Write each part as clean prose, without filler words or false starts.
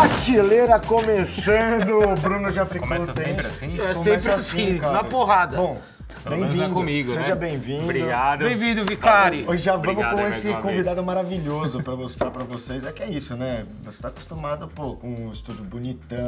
Prateleira começando, o Bruno já ficou começa bem. Sempre assim? É sempre assim, cara. Na porrada. Bom, bem-vindo, seja bem-vindo. Obrigado. Bem-vindo, Vicari. Hoje já vamos com esse convidado maravilhoso pra mostrar pra vocês. É que é isso, né? Você tá acostumado, pô, com um estúdio bonitão,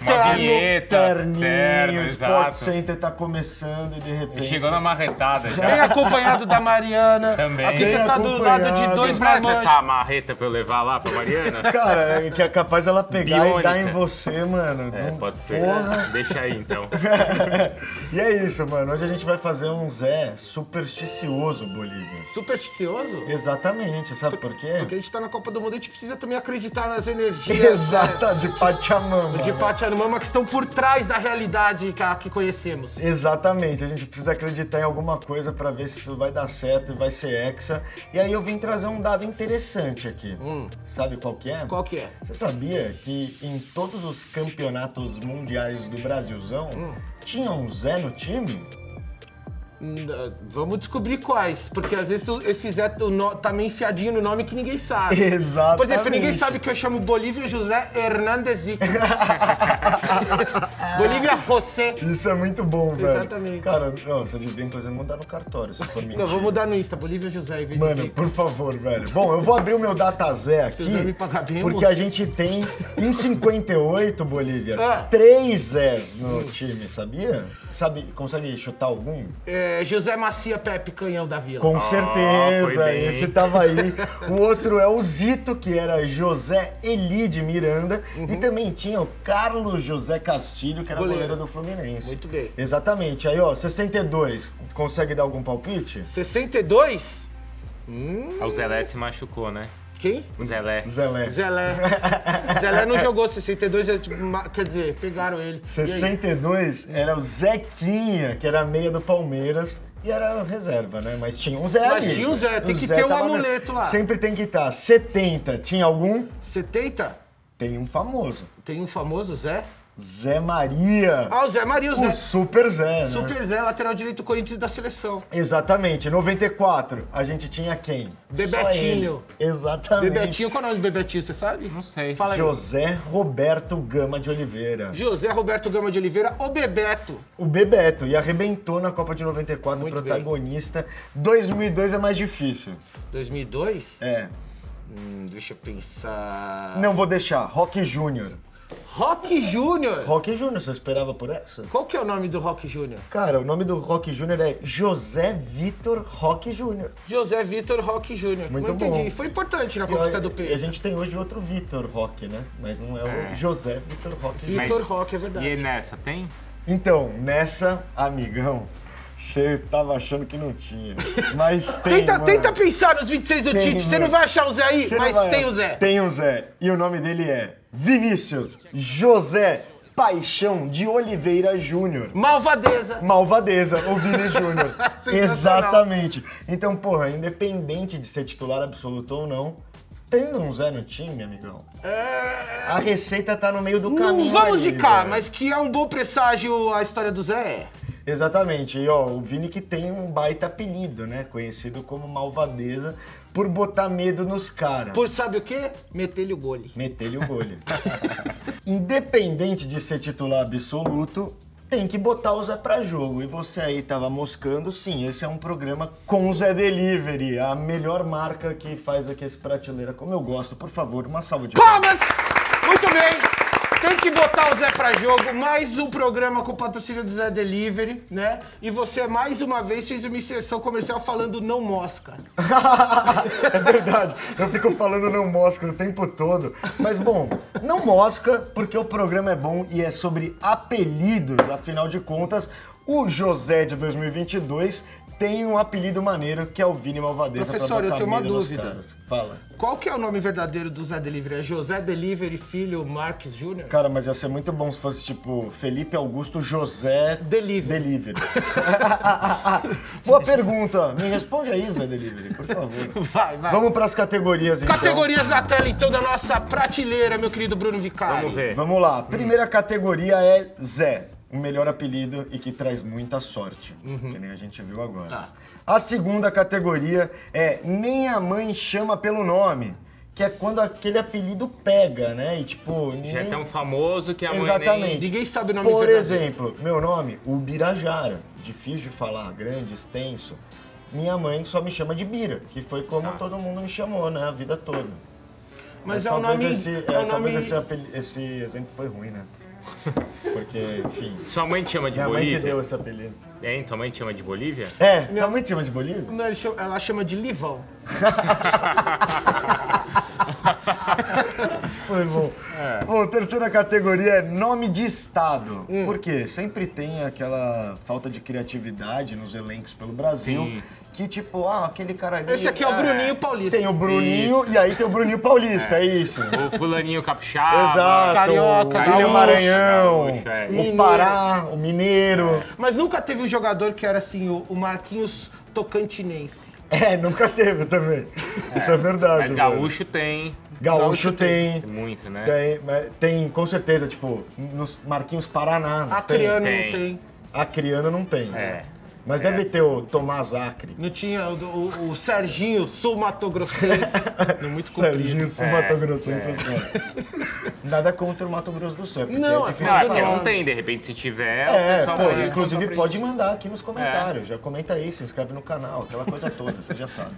uma vinheta, terninho, o Sport Center tá começando e de repente... Chegou na marretada já. Bem acompanhado da Mariana. Também. Aqui você tá do lado de dois mais. Essa marreta pra eu levar lá pra Mariana? Cara, que é capaz ela pegar e dar em você, mano. É, pode ser. Deixa aí, então. E é isso, mano. Hoje a gente vai fazer um Zé supersticioso, Bolívia. Supersticioso? Exatamente, sabe por quê? Porque a gente tá na Copa do Mundo e a gente precisa também acreditar nas energias. Exata, de Pachamama. De Pachamama que estão por trás da realidade que conhecemos. Exatamente, a gente precisa acreditar em alguma coisa pra ver se isso vai dar certo e vai ser hexa. E aí eu vim trazer um dado interessante aqui. Sabe qual que é? Qual que é? Você sabia que em todos os campeonatos mundiais do Brasilzão tinha um Zé no time? Vamos descobrir quais, porque às vezes esse Zé tá meio enfiadinho no nome que ninguém sabe. Exatamente. Por exemplo, ninguém sabe que eu chamo Bolívia José Hernández-Zica. Bolívia José. Isso é muito bom, velho. Exatamente. Cara, não, você devia inclusive mudar no cartório, se for mentira. Não, vou mudar no Insta, Bolívia José em vez de Zica. Mano, por favor, velho. Bom, eu vou abrir o meu Data Zé aqui, porque a gente tem, em 58, Bolívia, 3 Zés no time, sabia? Sabe, consegue chutar algum? É. José Macia Pepe Canhão da Vila. Com certeza, esse tava aí. O outro é o Zito, que era José Elide Miranda. E também tinha o Carlos José Castilho, que era goleiro do Fluminense. Muito bem. Exatamente. Aí, ó, 62. Consegue dar algum palpite? 62? O Zelé se machucou, né? Quem? Zelé. Zelé não jogou 62, quer dizer, pegaram ele. 62 era o Zequinha, que era meia do Palmeiras. E era reserva, né? Mas tinha um Zé ali. Mas tinha um Zé, tem que ter um amuleto lá. Sempre tem que estar. 70, tinha algum? 70? Tem um famoso. Tem um famoso Zé? Zé Maria. Ah, o Zé Maria, o Zé. O Super Zé, né? Super Zé, lateral direito do Corinthians da seleção. Exatamente. 94, a gente tinha quem? Bebetinho. Exatamente. Bebetinho, qual é o nome do Bebetinho, você sabe? Não sei. Fala aí. José Roberto Gama de Oliveira. José Roberto Gama de Oliveira, o Bebeto. O Bebeto, e arrebentou na Copa de 94, muito protagonista. Bem. 2002 é mais difícil. 2002? É. Deixa eu pensar... Não vou deixar, Roque Júnior. Roque Júnior? Roque Júnior, você esperava por essa? Qual que é o nome do Roque Júnior? Cara, o nome do Roque Júnior é José Vitor Roque Júnior. José Vitor Roque Júnior. Muito bom. Entendi. Foi importante na conquista do Pedro. E a gente tem hoje outro Vitor Roque, né? Mas não é o José Vitor Roque Júnior. Vitor Roque, é verdade. E nessa, tem? Então, nessa, amigão, você tava achando que não tinha, mas tem, tenta pensar nos 26 do Tite, você não vai achar o Zé aí, mas tem o Zé. Tem o Zé, e o nome dele é Vinícius José Paixão de Oliveira Júnior. Malvadeza. Malvadeza, o Vini Júnior. Exatamente. Então, porra, independente de ser titular absoluto ou não, tendo um Zé no time, amigão, a receita tá no meio do caminho. Não vamos zicar, mas que é um bom presságio a história do Zé. Exatamente, e ó, o Vini que tem um baita apelido, né? Conhecido como Malvadeza, por botar medo nos caras. Por sabe o quê? Meter-lhe o gole. Meter-lhe o gole. Independente de ser titular absoluto, tem que botar o Zé pra jogo. E você aí tava moscando, sim, esse é um programa com o Zé Delivery, a melhor marca que faz aqui esse prateleira como eu gosto. Por favor, uma salva de palmas! Muito bem! Tem que botar o Zé pra jogo, mais um programa com o patrocínio do Zé Delivery, né? E você, mais uma vez, fez uma inserção comercial falando não mosca. É verdade, eu fico falando não mosca o tempo todo. Mas, bom, não mosca, porque o programa é bom e é sobre apelidos. Afinal de contas, o José de 2022 tem um apelido maneiro que é o Vini Malvadeza. Professor, eu tenho uma dúvida. Fala. Qual que é o nome verdadeiro do Zé Delivery? É José Delivery Filho Marques Júnior? Cara, mas ia ser muito bom se fosse tipo Felipe Augusto José Delivery. Boa pergunta. Me responde aí, Zé Delivery, por favor. Vai. Vamos para as categorias, então. Categorias na tela, então, da nossa prateleira, meu querido Bruno Vicari. Vamos ver. Vamos lá. Primeira categoria é Zé. O melhor apelido e que traz muita sorte, que nem a gente viu agora. A segunda categoria é Nem a Mãe Chama Pelo Nome, que é quando aquele apelido pega, né? E tipo... já é tão famoso que a mãe nem... Ninguém sabe o nome verdadeiro. Por exemplo, meu nome, Ubirajara. Difícil de falar, grande, extenso. Minha mãe só me chama de Bira, que foi como todo mundo me chamou, né? A vida toda. Mas é o nome... Talvez esse exemplo foi ruim, né? Porque, enfim... Sua mãe te chama de Bolívia? Minha mãe que deu esse apelido. É, hein? Sua mãe te chama de Bolívia? É, minha mãe te chama de Bolívia? Não, ela chama de Livão. Foi bom. É. Bom, a terceira categoria é nome de estado. Por quê? Sempre tem aquela falta de criatividade nos elencos pelo Brasil. Sim. Que tipo, aquele cara ali... Esse aqui é o Bruninho Paulista. Tem o Bruninho e aí tem o Bruninho Paulista, é isso. O fulaninho capixaba. Exato. Carioca. O Maranhão. Gaúcho, o Pará, o Mineiro. É. Mas nunca teve um jogador que era assim, o Marquinhos Tocantinense. É, nunca teve também. É. Isso é verdade. Mas gaúcho tem. Gaúcho tem. Tem muito, né? Tem, com certeza, tipo, nos Marquinhos Paraná. Acriano não tem. Acriano não tem. É. Mas deve ter o Tomás Acre. Não tinha o Serginho Sul-Mato-Grossense. Muito comprido. Serginho Sul-Mato-Grossense. É. Nada contra o Mato Grosso do Sul. Não, porque não tem. De repente, se tiver... inclusive, pode mandar aqui nos comentários. Já comenta aí, se inscreve no canal. Aquela coisa toda, você já sabe.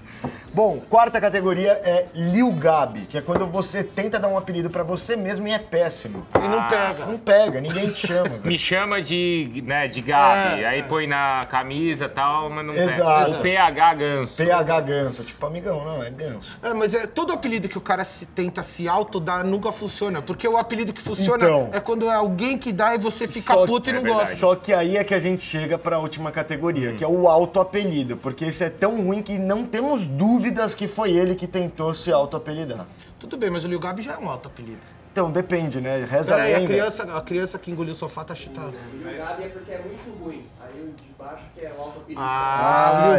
Bom, quarta categoria é Lil Gabi, que é quando você tenta dar um apelido pra você mesmo e é péssimo. E não pega. Não pega, ninguém te chama. Me chama de Gabi. Aí põe na camisa e tal, mas não é. O PH Ganso. PH Ganso, tipo amigão, não, é Ganso. É, mas todo apelido que o cara tenta se autodar nunca funciona, porque o apelido que funciona é quando é alguém que dá e você fica puto e não gosta. Só que aí é que a gente chega pra última categoria, que é o auto-apelido, porque esse é tão ruim que não temos dúvidas que foi ele que tentou se auto-apelidar. Tudo bem, mas o Lil Gabi já é um auto-apelido. Então, depende, né? Reza a lenda. A criança que engoliu o sofá tá chitada. O Gabi é porque é muito ruim. Aí o de baixo que é o auto-apelido.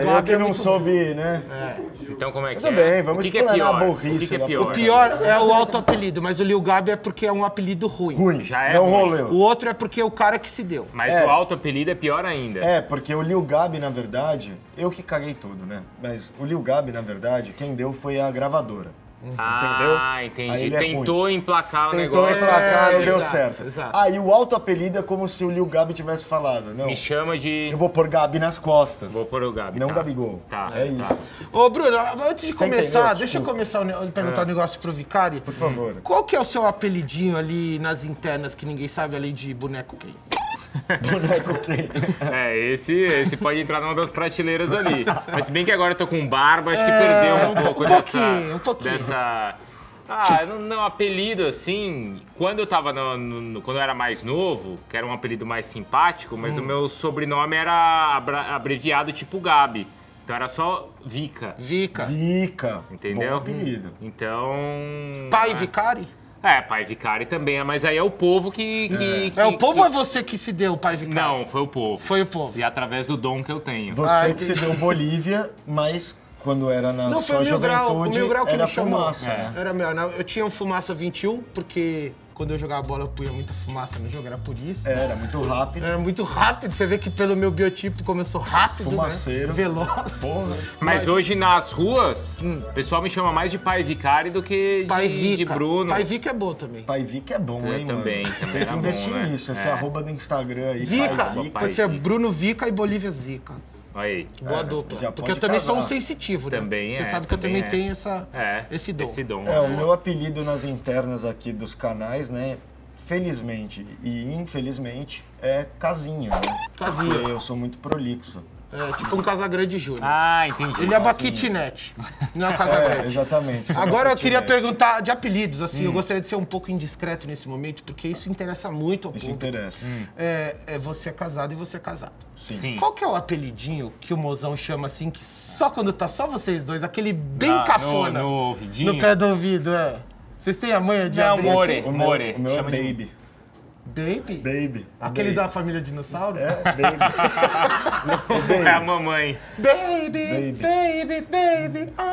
O Gabi não soube, né? É. Então, como é que é? Tudo bem, vamos explorar a burrice. O pior é o auto-apelido, mas o Lil Gabi é porque é um apelido ruim. Ruim, já é ruim. O outro é porque é o cara que se deu. Mas o auto-apelido é pior ainda. É, porque o Lil Gabi, na verdade, eu que caguei tudo, né? Mas o Lil Gabi, na verdade, quem deu foi a gravadora. Entendeu? Entendi. Tentou emplacar o negócio. Tentou emplacar, não deu certo. Exato. Aí o auto-apelido é como se o Lil Gabi tivesse falado. Não, me chama de... Eu vou pôr Gabi nas costas. Vou pôr o Gabi. Não Gabigol. Tá, isso. Ô, Bruno, antes de começar, deixa eu começar a perguntar um negócio pro Vicari. Por favor. Qual que é o seu apelidinho ali nas internas que ninguém sabe, além de boneco gay? Boneco quem? Esse pode entrar numa das prateleiras ali. Mas se bem que agora eu tô com barba, acho que perdeu um pouco dessa... Não, apelido assim... Quando eu tava quando eu era mais novo, que era um apelido mais simpático, mas o meu sobrenome era abreviado tipo Gabi. Então era só Vica. Vica. Vica. Entendeu? Bom apelido. Então... Pai Vicari? É, pai Vicari também, mas aí é o povo que é o povo ou é você que se deu o pai Vicari? Não, foi o povo. Foi o povo. E através do dom que eu tenho. Você que se deu Bolívia, mas quando era na sua juventude era fumaça. Era meu, eu tinha um fumaça 21, porque quando eu jogava bola eu punha muita fumaça no jogo, era por isso. Era muito rápido. Era muito rápido, você vê que pelo meu biotipo como eu sou rápido, fumaceiro, né? Veloz. Porra. Mas hoje nas ruas, o pessoal me chama mais de Pai Vicari do que de Bruno. Pai Vica é bom também. Pai Vica é bom, hein, também, mano? Também. Tem que investir nisso, esse arroba do Instagram aí. Vica, pode ser Bruno Vica e Boliviazica. Aí. Boa dupla. Porque eu também sou um sensitivo, né? Também você sabe que eu também tenho esse dom. O meu apelido nas internas aqui dos canais, né? Felizmente e infelizmente, é Casinha, né? Casinha. Porque eu sou muito prolixo. É, tipo um Casagrande Júnior. Ah, entendi. Ele é uma kitnet, não é um Casagrande. Exatamente. Agora eu queria perguntar de apelidos, assim, eu gostaria de ser um pouco indiscreto nesse momento, porque isso interessa muito ao público. Isso interessa. Você é casado e você é casado. Sim. Sim. Qual que é o apelidinho que o mozão chama, assim, que só quando tá só vocês dois, aquele bem cafona? No ouvidinho? No pé do ouvido, Vocês têm a manha de abrir? É o More. O meu é Baby. Baby? Baby. Aquele Baby. Da família dinossauro? É, Baby. É a mamãe. Baby, baby, baby. Ah.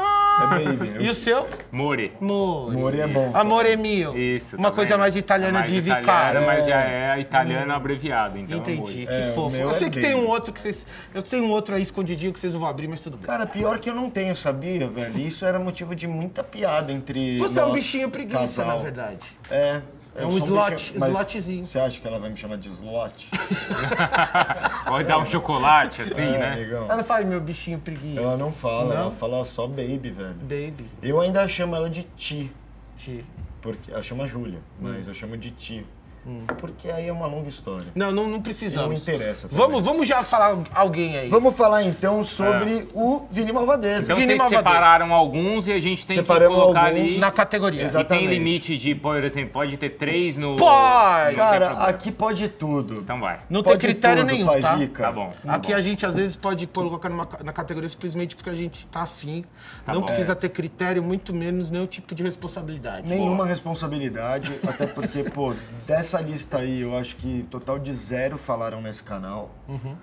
É Baby. E o seu? More. More. More é bom. Amore mio. Isso. Uma coisa mais italiana de VICARI. Mas já é a italiana abreviada, então. Entendi, que fofo. Eu sei que tem um outro que vocês... Eu tenho um outro aí escondidinho que vocês não vão abrir, mas tudo bem. Cara, pior que eu não tenho, sabia, velho? Isso era motivo de muita piada entre... Você é um bichinho preguiça, na verdade. É. É um slot, slotzinho. Você acha que ela vai me chamar de slot? Vai dar um chocolate, assim, né? Legal. Ela não fala meu bichinho preguiça. Ela não fala, não? Ela fala só baby, velho. Baby. Eu ainda chamo ela de ti. Ti. Porque ela chama Júlia, mas eu chamo de ti. Porque aí é uma longa história. Não, não precisamos. Não interessa. Vamos já falar alguém aí. Vamos falar então sobre o Vini Malvadeza. Então Vini vocês separaram alguns e a gente tem que colocar ali... na categoria. Exatamente. E tem limite de, por exemplo, pode ter 3 no... Pode! Cara, aqui pode tudo. Então vai. Não pode tem critério tudo, nenhum, tá? Tá bom. Aqui a gente às vezes pode colocar na categoria simplesmente porque a gente tá afim. Tá não bom. Precisa ter critério, muito menos nenhum tipo de responsabilidade. Nenhuma responsabilidade, até porque, pô, dessa lista aí, eu acho que total de 0 falaram nesse canal,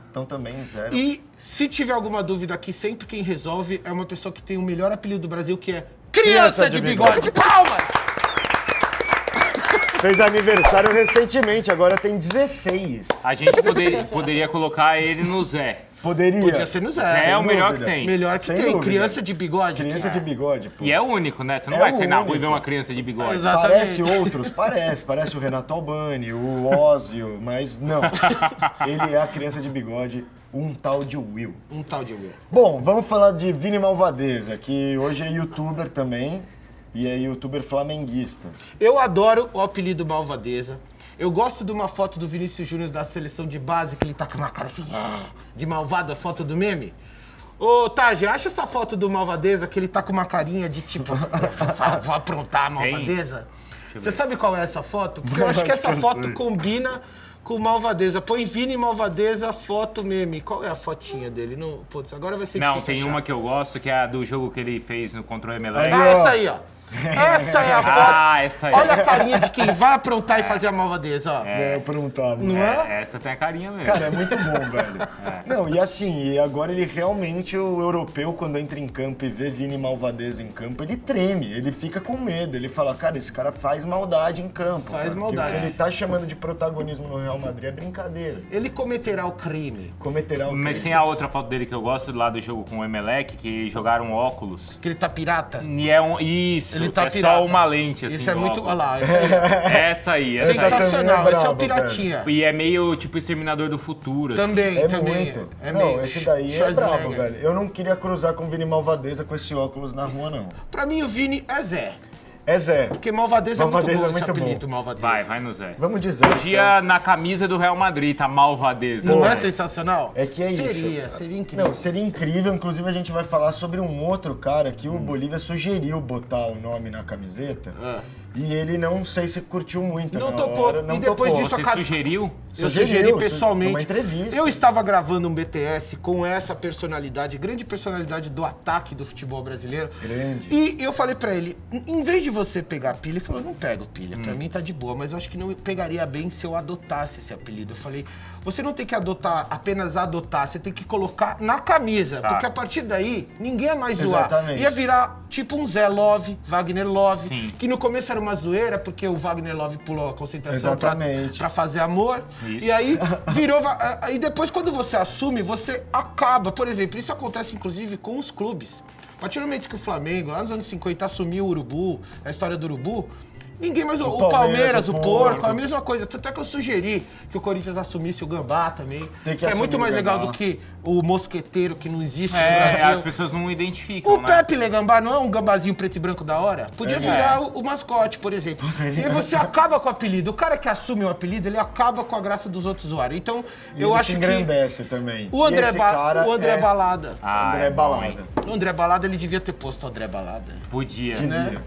então também 0. E se tiver alguma dúvida aqui, sempre quem resolve é uma pessoa que tem o melhor apelido do Brasil, que é Criança de Bigode. Palmas! Fez aniversário recentemente, agora tem 16. A gente poderia colocar ele no Zé. Poderia. Podia ser no Zé. Zé é o melhor que tem. Melhor que tem. Criança de bigode. Criança de bigode, pô. E é único, né? Você não vai sair na rua e ver uma criança de bigode. Exatamente. Parece outros, parece o Renato Albani, o Ózio, mas não. Ele é a criança de bigode, um tal de Will. Um tal de Will. Bom, vamos falar de Vini Malvadeza, que hoje é youtuber também e é youtuber flamenguista. Eu adoro o apelido Malvadeza. Eu gosto de uma foto do Vinícius Júnior da seleção de base, que ele tá com uma cara assim, de malvado, a foto do meme. Ô, Taji, acha essa foto do Malvadeza, que ele tá com uma carinha de tipo, vou aprontar a Malvadeza? Você sabe qual é essa foto? Porque eu acho que essa foto combina com Malvadeza. Põe Vini Malvadeza, foto meme. Qual é a fotinha dele? No, putz, agora vai ser difícil achar. Não, tem uma que eu gosto, que é a do jogo que ele fez no contra o Emelec. Ah, essa aí, ó. Essa é a foto. Essa é. Olha a carinha de quem vai aprontar e fazer a Malvadeza, ó. É, aprontar. Não é? Essa tem a carinha mesmo. Cara, é muito bom, velho. Não, e assim, e agora ele realmente, o europeu, quando entra em campo e vê Vini Malvadeza em campo, ele treme, ele fica com medo. Ele fala, cara, esse cara faz maldade em campo. Faz maldade. Porque o que ele tá chamando de protagonismo no Real Madrid é brincadeira. Ele cometerá o crime. Cometerá o crime. Mas tem a outra foto dele que eu gosto, lá do jogo com o Emelec, que jogaram óculos. Que ele tá pirata. E é um... Isso. Ele tá só uma lente, assim. Isso é muito... Olha lá, essa aí. Essa aí. Sensacional, esse é o piratinha. E é meio tipo Exterminador do Futuro, também, assim. Também. É muito. É meio... Não, esse daí é brabo, velho. Eu não queria cruzar com o Vini Malvadeza com esse óculos na rua, não. Pra mim, o Vini é Zé. É Zé. Porque Malvadeza é muito bom, esse apelido, Malvadeza. Vai no Zé. Vamos dizer. Um dia na camisa do Real Madrid, tá Malvadeza. Não é sensacional? É que é isso. Seria incrível. Não, seria incrível. Inclusive, a gente vai falar sobre um outro cara que o Bolívia sugeriu botar o nome na camiseta. E ele não sei se curtiu muito. Não topou. E depois disso... Você sugeriu? Eu sugeri pessoalmente. Numa entrevista. Eu estava gravando um BTS com essa personalidade, grande personalidade do ataque do futebol brasileiro. Grande. E eu falei pra ele, em vez de você pegar pilha, ele falou, não pego pilha, pra mim tá de boa, mas eu acho que não pegaria bem se eu adotasse esse apelido. Eu falei, você não tem que adotar, apenas adotar, você tem que colocar na camisa, porque a partir daí, ninguém é mais zoar. Exatamente. Ia virar tipo um Zé Love, Wagner Love, que no começo era uma zoeira, porque o Wagner Love pulou a concentração pra fazer amor. Isso. E aí virou... E depois, quando você assume, você acaba. Por exemplo, isso acontece, inclusive, com os clubes. A partir do momento que o Flamengo, lá nos anos 50, assumiu o Urubu, a história do Urubu, ninguém mais... O Palmeiras, o Porco, a mesma coisa. Até que eu sugeri que o Corinthians assumisse o Gambá também. Que é muito mais legal do que o mosqueteiro, que não existe no Brasil. As pessoas não identificam, o Pepe Le Gambá não é um gambazinho preto e branco da hora? Podia virar o mascote, por exemplo. E aí você acaba com o apelido. O cara que assume o apelido, ele acaba com a graça dos outros usuários. Então, eu acho que... ele se engrandece também. O André Balada. André Balada. O André Balada, ele devia ter posto o André Balada. Podia.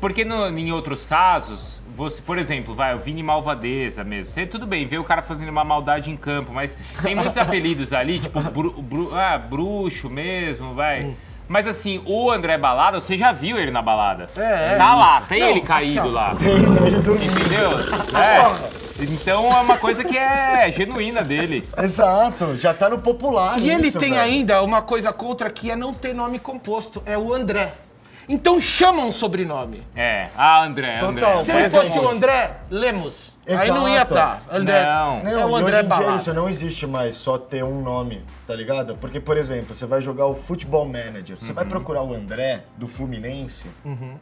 Porque em outros casos... Você, por exemplo, o Vini Malvadeza mesmo. Você, tudo bem, vê o cara fazendo uma maldade em campo, mas tem muitos apelidos ali, tipo bruxo mesmo, Mas assim, o André Balada, você já viu ele na balada. Tá lá, tem ele caído lá. Entendeu? Então é uma coisa que é genuína dele. Exato, já tá no popular. E ele tem ainda uma coisa contra que é não ter nome composto, é o André. Então chama um sobrenome. É, ah, André, André. Total, se ele fosse o André Lemos, exato, aí não ia estar. André, não, não é o André Balada. Isso não existe mais só ter um nome, tá ligado? Porque, por exemplo, você vai jogar o Futebol Manager, você vai procurar o André do Fluminense,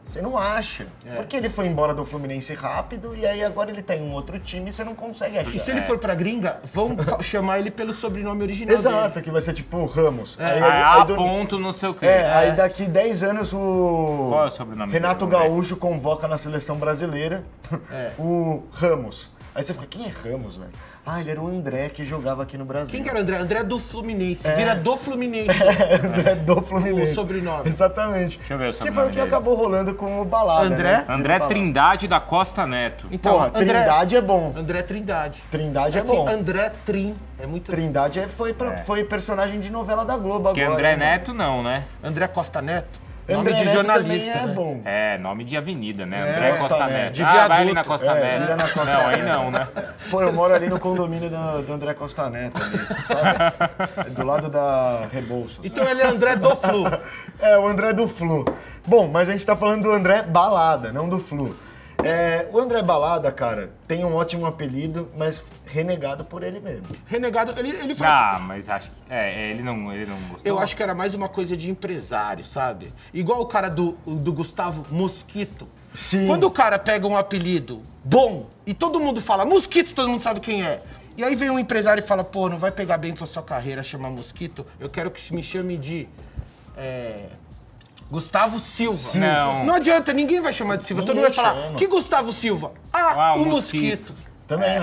você não acha. É. Porque ele foi embora do Fluminense rápido e aí agora ele tá em um outro time e você não consegue achar. E se ele for pra gringa, vão chamar ele pelo sobrenome original exato, dele, que vai ser tipo Ramos. É. Aí, a do... ponto não sei o quê. É, é, aí daqui 10 anos o... Qual é o sobrenome Renato dele? Gaúcho convoca na seleção brasileira o Ramos. Aí você fica, quem é Ramos, velho? Ah, ele era o André que jogava aqui no Brasil. Quem que era o André? André do Fluminense. É. Vira do Fluminense. É, André do Fluminense. O sobrenome. Exatamente. Deixa eu ver o sobrenome. Que foi o que acabou rolando com o Balada, André? Né? André Trindade da Costa Neto. Então, porra, André, Trindade é bom. André Trindade. Trindade é bom. André Trin. É muito Trindade foi personagem de novela da Globo agora. André Neto não, né? André Costa Neto. Nome André de jornalista, é, né? Bom. É, nome de avenida, né? É, André Costa Neto. Ah, vai ali na Costa Neto. Na Costa não, aí não, né? Pô, eu moro ali no condomínio do André Costa Neto, ali, sabe? Do lado da Rebouças. Então ele é André do Flu. É, o André do Flu. Bom, mas a gente tá falando do André Balada, não do Flu. É, o André Balada, cara, tem um ótimo apelido, mas renegado por ele mesmo. Renegado, ele foi... Ah, mas acho que... É, ele não gostou. Eu acho que era mais uma coisa de empresário, sabe? Igual o cara do Gustavo Mosquito. Sim. Quando o cara pega um apelido bom e todo mundo fala Mosquito, todo mundo sabe quem é. E aí vem um empresário e fala, pô, não vai pegar bem pra sua carreira chamar Mosquito, eu quero que me chame de... Gustavo Silva. Não. Não adianta, ninguém vai chamar de Silva. Todo mundo vai falar, que Gustavo Silva? Ah, o Mosquito. Também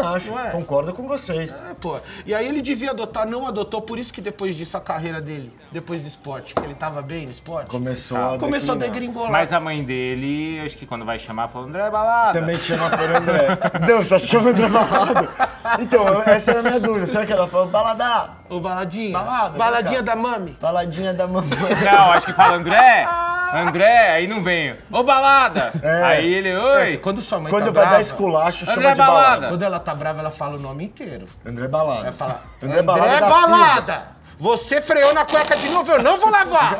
acho. É? Concordo com vocês. É, pô. E aí ele devia adotar, não adotou, por isso que depois disso a carreira dele, depois do esporte, que ele tava bem no esporte. Começou a degringolar. Mas a mãe dele, acho que quando vai chamar, falou André Balada. Também chama por André. Não, só chama André Balada. Então, essa é a minha dúvida. Será que ela falou Balada? Ou Baladinha? Balada. Baladinha da mami. Baladinha da mamãe. Não, acho que fala André. André, aí não venho. Ô, Balada! É. Aí ele, oi! Quando sua mãe tá brava... Quando vai dar esculacho, André chama de Balada. Quando ela tá brava, ela fala o nome inteiro. André Balada. Ela fala, André Balada, André Balada! Você freou na cueca de novo, eu não vou lavar!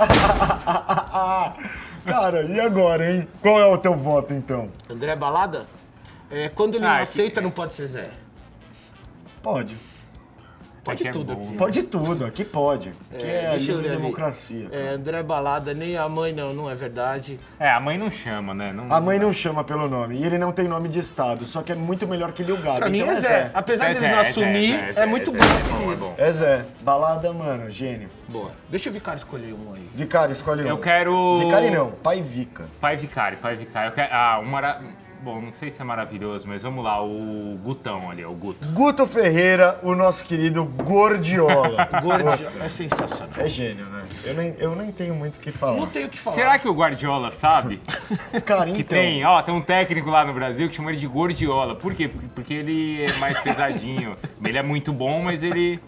Cara, e agora, hein? Qual é o teu voto, então? André Balada? É, quando ele não aceita, não pode ser Zé. Pode. Pode tudo aqui. Pode tudo, aqui pode. É a democracia. É, André Balada, nem a mãe não é verdade. É, a mãe não chama, né? A mãe não chama pelo nome. E ele não tem nome de estado, só que é muito melhor que Lil Gabi. Pra mim é Zé. Apesar dele não assumir, é muito bom. É Zé. Balada, mano, gênio. Boa. Deixa o Vicari escolher um aí. Vicari, escolhe um. Eu quero... Vicari não, Pai Vica. Pai Vicari, Pai Vicari. Eu quero... Ah, uma hora... Bom, não sei se é maravilhoso, mas vamos lá, o Gutão ali, o Guto. Guto Ferreira, o nosso querido Gordiola. Gordiola é sensacional. É gênio, né? Eu nem tenho muito o que falar. Não tenho o que falar. Será que o Guardiola sabe? Cara, que então... tem um técnico lá no Brasil que chama ele de Gordiola. Por quê? Porque ele é mais pesadinho. Ele é muito bom, mas ele...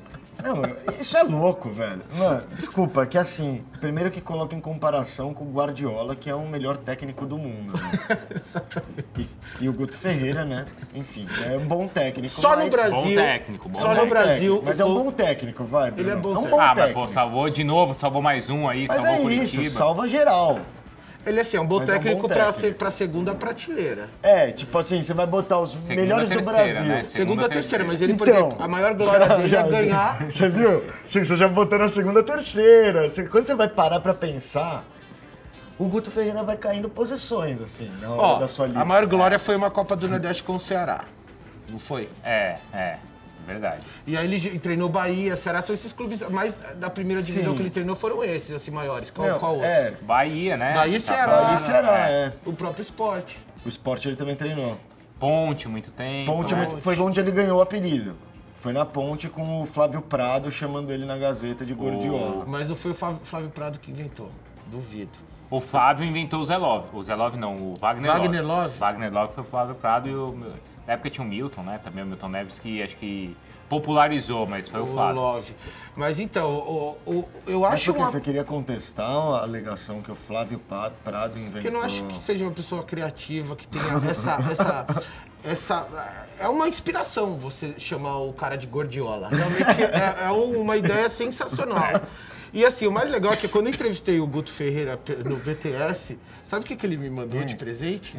Não, isso é louco, velho. Mano, desculpa, que assim, primeiro que coloca em comparação com o Guardiola, que é o melhor técnico do mundo. Né? Exatamente. E o Guto Ferreira, né? Enfim, é um bom técnico. Só no Brasil. Bom técnico, bom só no Brasil. Técnico, mas é um bom técnico, vai. Ele é bom técnico. Ah, mas pô, salvou de novo, salvou mais um aí, mas salvou Curitiba. Isso, salva geral. Ele é assim, um bom técnico pra segunda prateleira. É, tipo assim, você vai botar os melhores do Brasil. Né? Segunda, terceira, mas ele, então, por exemplo, a maior glória dele é ganhar... Você viu? Você já botou na segunda, terceira. Quando você vai parar pra pensar, o Guto Ferreira vai caindo posições, assim, na hora da sua lista. A maior glória foi uma Copa do Nordeste com o Ceará, não foi? É. Verdade. E aí ele treinou Bahia, Ceará, são esses clubes, mas da primeira divisão que ele treinou foram esses, assim, maiores. Qual outro? É, Bahia, né? Bahia e Ceará. Bahia e Ceará, é. O próprio Sport. O Sport ele também treinou. Ponte, muito tempo. Ponte. Foi onde ele ganhou o apelido. Foi na Ponte com o Flávio Prado, chamando ele na Gazeta de Gordiola. Mas não foi o Flávio Prado que inventou, duvido. O Flávio inventou o Zé Love. O Zé Love não, o Wagner Love. Wagner Love foi o Flávio Prado e o... Na época tinha o Milton, né? Também o Milton Neves, que acho que popularizou, mas foi o Flávio. Lógico. Mas então, eu acho que você queria contestar a alegação que o Flávio Prado inventou. Porque eu não acho que seja uma pessoa criativa, que tenha essa... é uma inspiração você chamar o cara de Gordiola. Realmente é uma ideia sensacional. E assim, o mais legal é que quando eu entrevistei o Guto Ferreira no BTS, sabe o que ele me mandou de presente?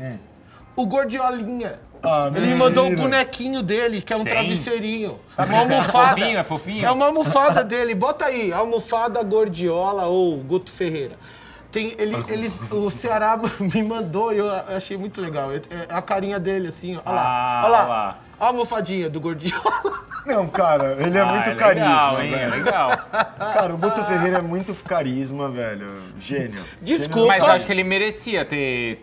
O Gordiolinha. Ah, ele me mandou um bonequinho dele, que é um travesseirinho. Uma almofada. É fofinho. É uma almofada dele. Bota aí, almofada Gordiola ou Guto Ferreira. O Ceará me mandou e eu achei muito legal. A carinha dele, assim, ó. Olha lá. Olha lá. A almofadinha do Gordiola. Não, cara, ele é muito carisma, velho. É legal. Cara, o Guto Ferreira é muito carisma, velho. Gênio. Desculpa. Gênio. Mas eu acho que ele merecia ter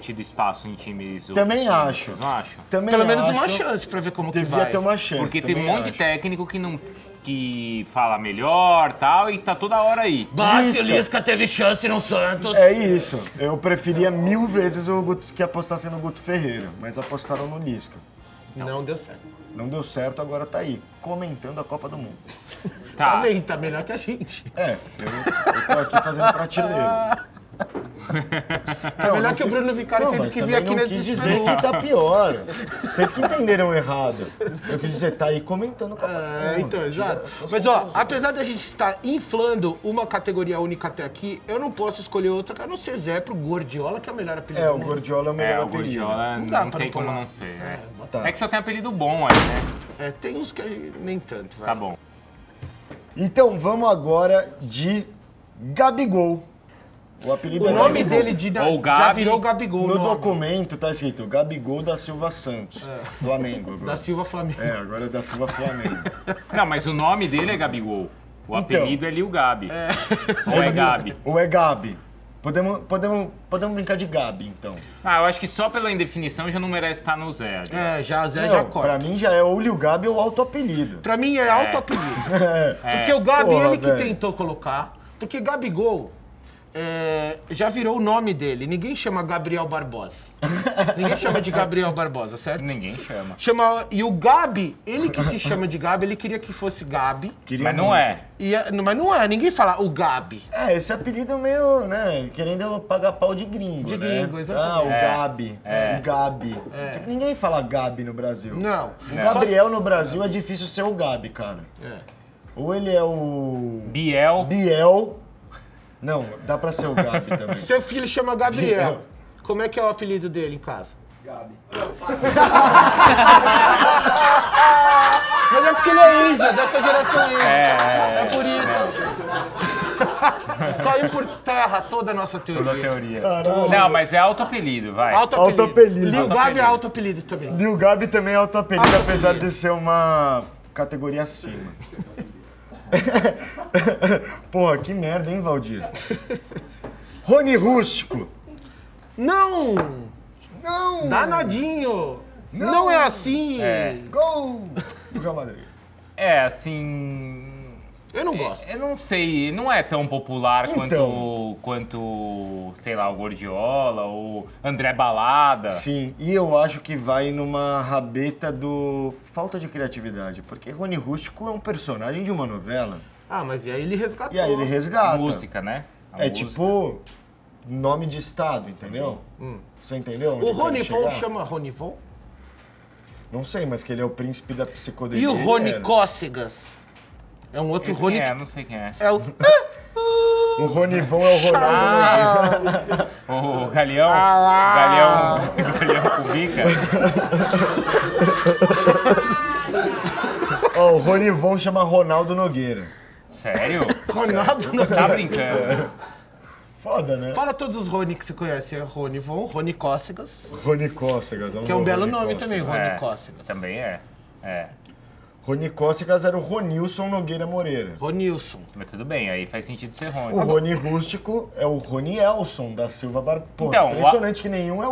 tido espaço em times... Também acho. Não acho. Pelo menos uma chance pra ver como que vai. Devia ter uma chance. Porque tem um monte de técnico que não... que fala melhor tal, e tá toda hora aí. Lisca teve chance no Santos. É isso. Eu preferia mil vezes o Guto, que apostasse no Guto Ferreira, mas apostaram no Lisca. Não deu certo. Não deu certo, agora tá aí, comentando a Copa do Mundo. Tá bem, tá melhor que a gente. É, eu tô aqui fazendo prateleira. É melhor que o Bruno Vicari teve que vir aqui nesse dizer que tá pior. Vocês que entenderam errado. Eu quis dizer, tá aí comentando. Então, exato. Mas ó, apesar da gente estar inflando uma categoria única até aqui, eu não posso escolher outra, que eu não sei, Zé, pro Gordiola, que é o melhor apelido. É, o Gordiola é o melhor apelido. O Gordiola não tem como não ser. É que só tem apelido bom aí, né? É, tem uns que nem tanto. Tá bom. Então vamos agora de Gabigol. O nome dele já virou Gabigol. No documento tá escrito Gabigol da Silva Santos, Flamengo. Agora. Da Silva Flamengo. É, agora é da Silva Flamengo. Não, mas o nome dele é Gabigol. O apelido é LIL GABI. Ou é Gabi. Ou é Gabi. Podemos brincar de Gabi, então. Ah, eu acho que só pela indefinição já não merece estar no Zé. Já. Zé já corta. Pra mim já é ou LIL GABI ou auto-apelido. Pra mim é auto-apelido. Porque o Gabi, ele que tentou colocar. Porque Gabigol... já virou o nome dele. Ninguém chama Gabriel Barbosa. Ninguém chama de Gabriel Barbosa, certo? Ninguém chama. E o Gabi, ele que se chama de Gabi, ele queria que fosse Gabi. Mas não é. Mas não é, ninguém fala o Gabi. É, esse apelido meio, né, querendo pagar pau de gringo, né? De gringo, exatamente. Ah, o Gabi, o Gabi. Tipo, ninguém fala Gabi no Brasil. Não. O Gabriel no Brasil é difícil ser o Gabi, cara. Ou ele é o... Biel. Não, dá pra ser o Gabi também. Seu filho chama Gabriel. Como é que é o apelido dele em casa? Gabi. Mas é porque ele é Isa, dessa geração Isa. É por isso. Caiu por terra toda a nossa teoria. Toda a teoria. Caramba. Não, mas é auto-apelido, vai. Auto-apelido. LIL GABI é auto-apelido também. LIL GABI também é auto-apelido, apesar de ser uma categoria acima. Porra, que merda, hein, Valdir? Rony Rústico. Não! Não! Danadinho! Não, não é assim! Gol! Do Real Madrid. É, assim... Eu não gosto. Eu não sei, não é tão popular quanto, sei lá, o Gordiola ou André Balada. Sim, e eu acho que vai numa rabeta do falta de criatividade, porque Rony Rústico é um personagem de uma novela. Ah, mas e aí ele resgatou. E aí ele resgata. A música, né? A música. Tipo nome de estado, entendeu? Você entendeu? O Ronivon chama Ronivon? Não sei, mas que ele é o príncipe da psicodelia. E o Rony Cócegas? É um outro Rony. É, não sei quem é. É o... O Ronivon é o Ronaldo Nogueira. O Galeão. Galeão Cubica. O Ronivon chama Ronaldo Nogueira. Sério? Ronaldo Nogueira. Tá brincando. Foda, né? Fala todos os Rony que você conhece. É Ronivon, Rony Cócegas. Rony Cócegas. Que é um belo nome também, Rony Cócegas. Também é. É. Rony Cócegas era o Ronilson Nogueira Moreira. Ronilson. Mas tudo bem, aí faz sentido ser Rony. O Rony Rústico é o Ronilson da Silva Barbosa. Então, impressionante que nenhum é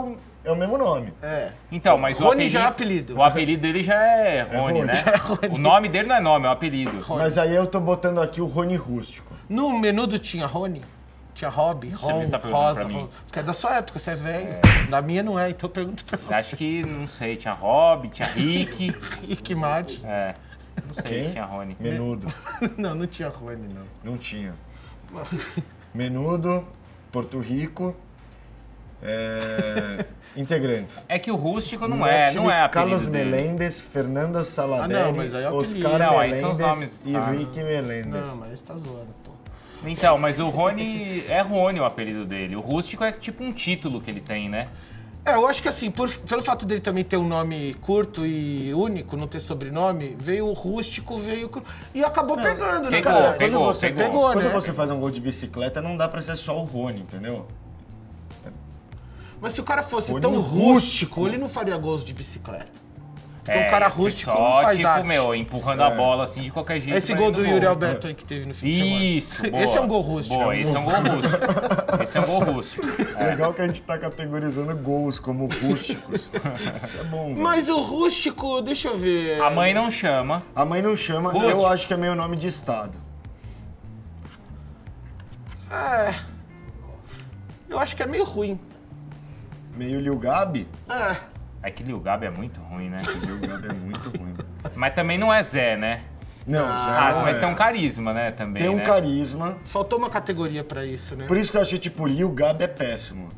o mesmo nome. É. Então, mas Rony o apelido, já é apelido. O apelido dele já é Rony, né? Já é Rony. O nome dele não é nome, é o apelido. Rony. Mas aí eu tô botando aqui o Rony Rústico. No Menudo tinha Rony? Tinha hobby, rosa, que é da sua época, você é velho. É. Da minha não é, então eu pergunto pra você. Acho que, não sei, tinha hobby, tinha Rick. Rick Martin. É, não sei se tinha Rony. Menudo. Não, não tinha Rony, não. Não tinha. Menudo, Porto Rico, integrantes. É que o rústico não é Carlos Meléndez, Fernando Saladeri, Oscar Meléndez e Rick Meléndez. Não, mas tá zoando, pô. Então, mas o Rony, é Rony o apelido dele. O rústico é tipo um título que ele tem, né? É, eu acho que assim, pelo fato dele também ter um nome curto e único, não ter sobrenome, veio o rústico, veio... E acabou pegando, né, cara? Pegou, né? Quando você faz um gol de bicicleta, não dá pra ser só o Rony, entendeu? Mas se o cara fosse tão rústico, ele não faria gols de bicicleta. Porque o cara rústico não faz tipo, arte. Meu, empurrando a bola assim de qualquer jeito. Esse gol do Yuri Alberto aí que teve no fim de semana. Isso, boa. Esse é um gol rústico. Boa, esse é um gol rústico. Esse é um gol rústico. É. Legal que a gente tá categorizando gols como rústicos. Isso é bom, velho. Mas o rústico, deixa eu ver... A mãe não chama. A mãe não chama, rústico. Eu acho que é meio nome de estado. É... Eu acho que é meio ruim. Meio Lil Gabi? É... É que Lil Gabi é muito ruim, né? Lil Gabi é muito ruim. Mas também não é Zé, né? Não, Zé não mas tem um carisma, né? Também, tem um carisma. Faltou uma categoria pra isso, né? Por isso que eu achei, tipo, Lil Gabi é péssimo.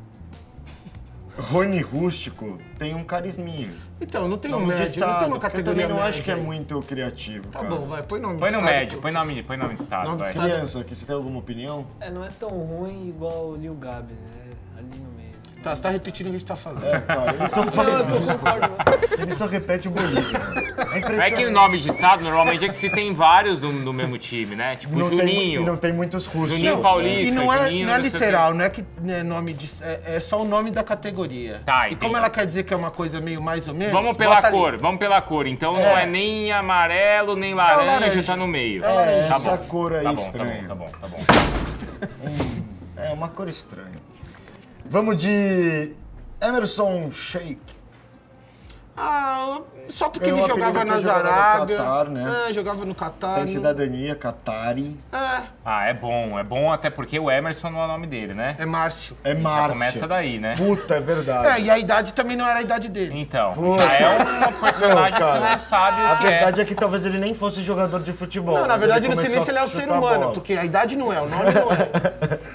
Rony rústico tem um carisminho. Então, não tem nome médio, de estado, não tem uma categoria. Eu também não acho que é muito criativo, cara. Tá bom, vai, põe nome de estado. Põe nome de estado, nome vai. Criança, aqui, você tem alguma opinião? É, não é tão ruim igual o Lil Gabi, né? Ali no meio. Tá, você tá repetindo o que a gente tá falando. É, cara, ele só repete o Bolívia. É que o nome de estado, normalmente, é que se tem vários no mesmo time, né? Tipo não Juninho. E não tem muitos russos. Juninho Paulista, e não é literal, não é que é nome de... É só o nome da categoria. Tá, e como ela quer dizer que é uma coisa meio mais ou menos... Vamos pela cor, vamos pela cor. Então não é nem amarelo, nem laranja, tá no meio. É, tá essa cor aí estranha. Tá bom. É uma cor estranha. Vamos de emerson Sheik. Ah, só porque ele jogava na Arábia. Jogava no Catar, né? É, jogava no Catar. Tem cidadania, Catari. É. Ah, é bom até porque o Emerson não é o nome dele, né? É Márcio. É Márcio. Já começa daí, né? Puta, é verdade. É, e a idade também não era a idade dele. Então, puta. Já é uma personagem que você não sabe o que é. A verdade é que talvez ele nem fosse jogador de futebol. Não, na verdade eu não sei nem se ele é o ser humano, porque a idade não é, o nome não é.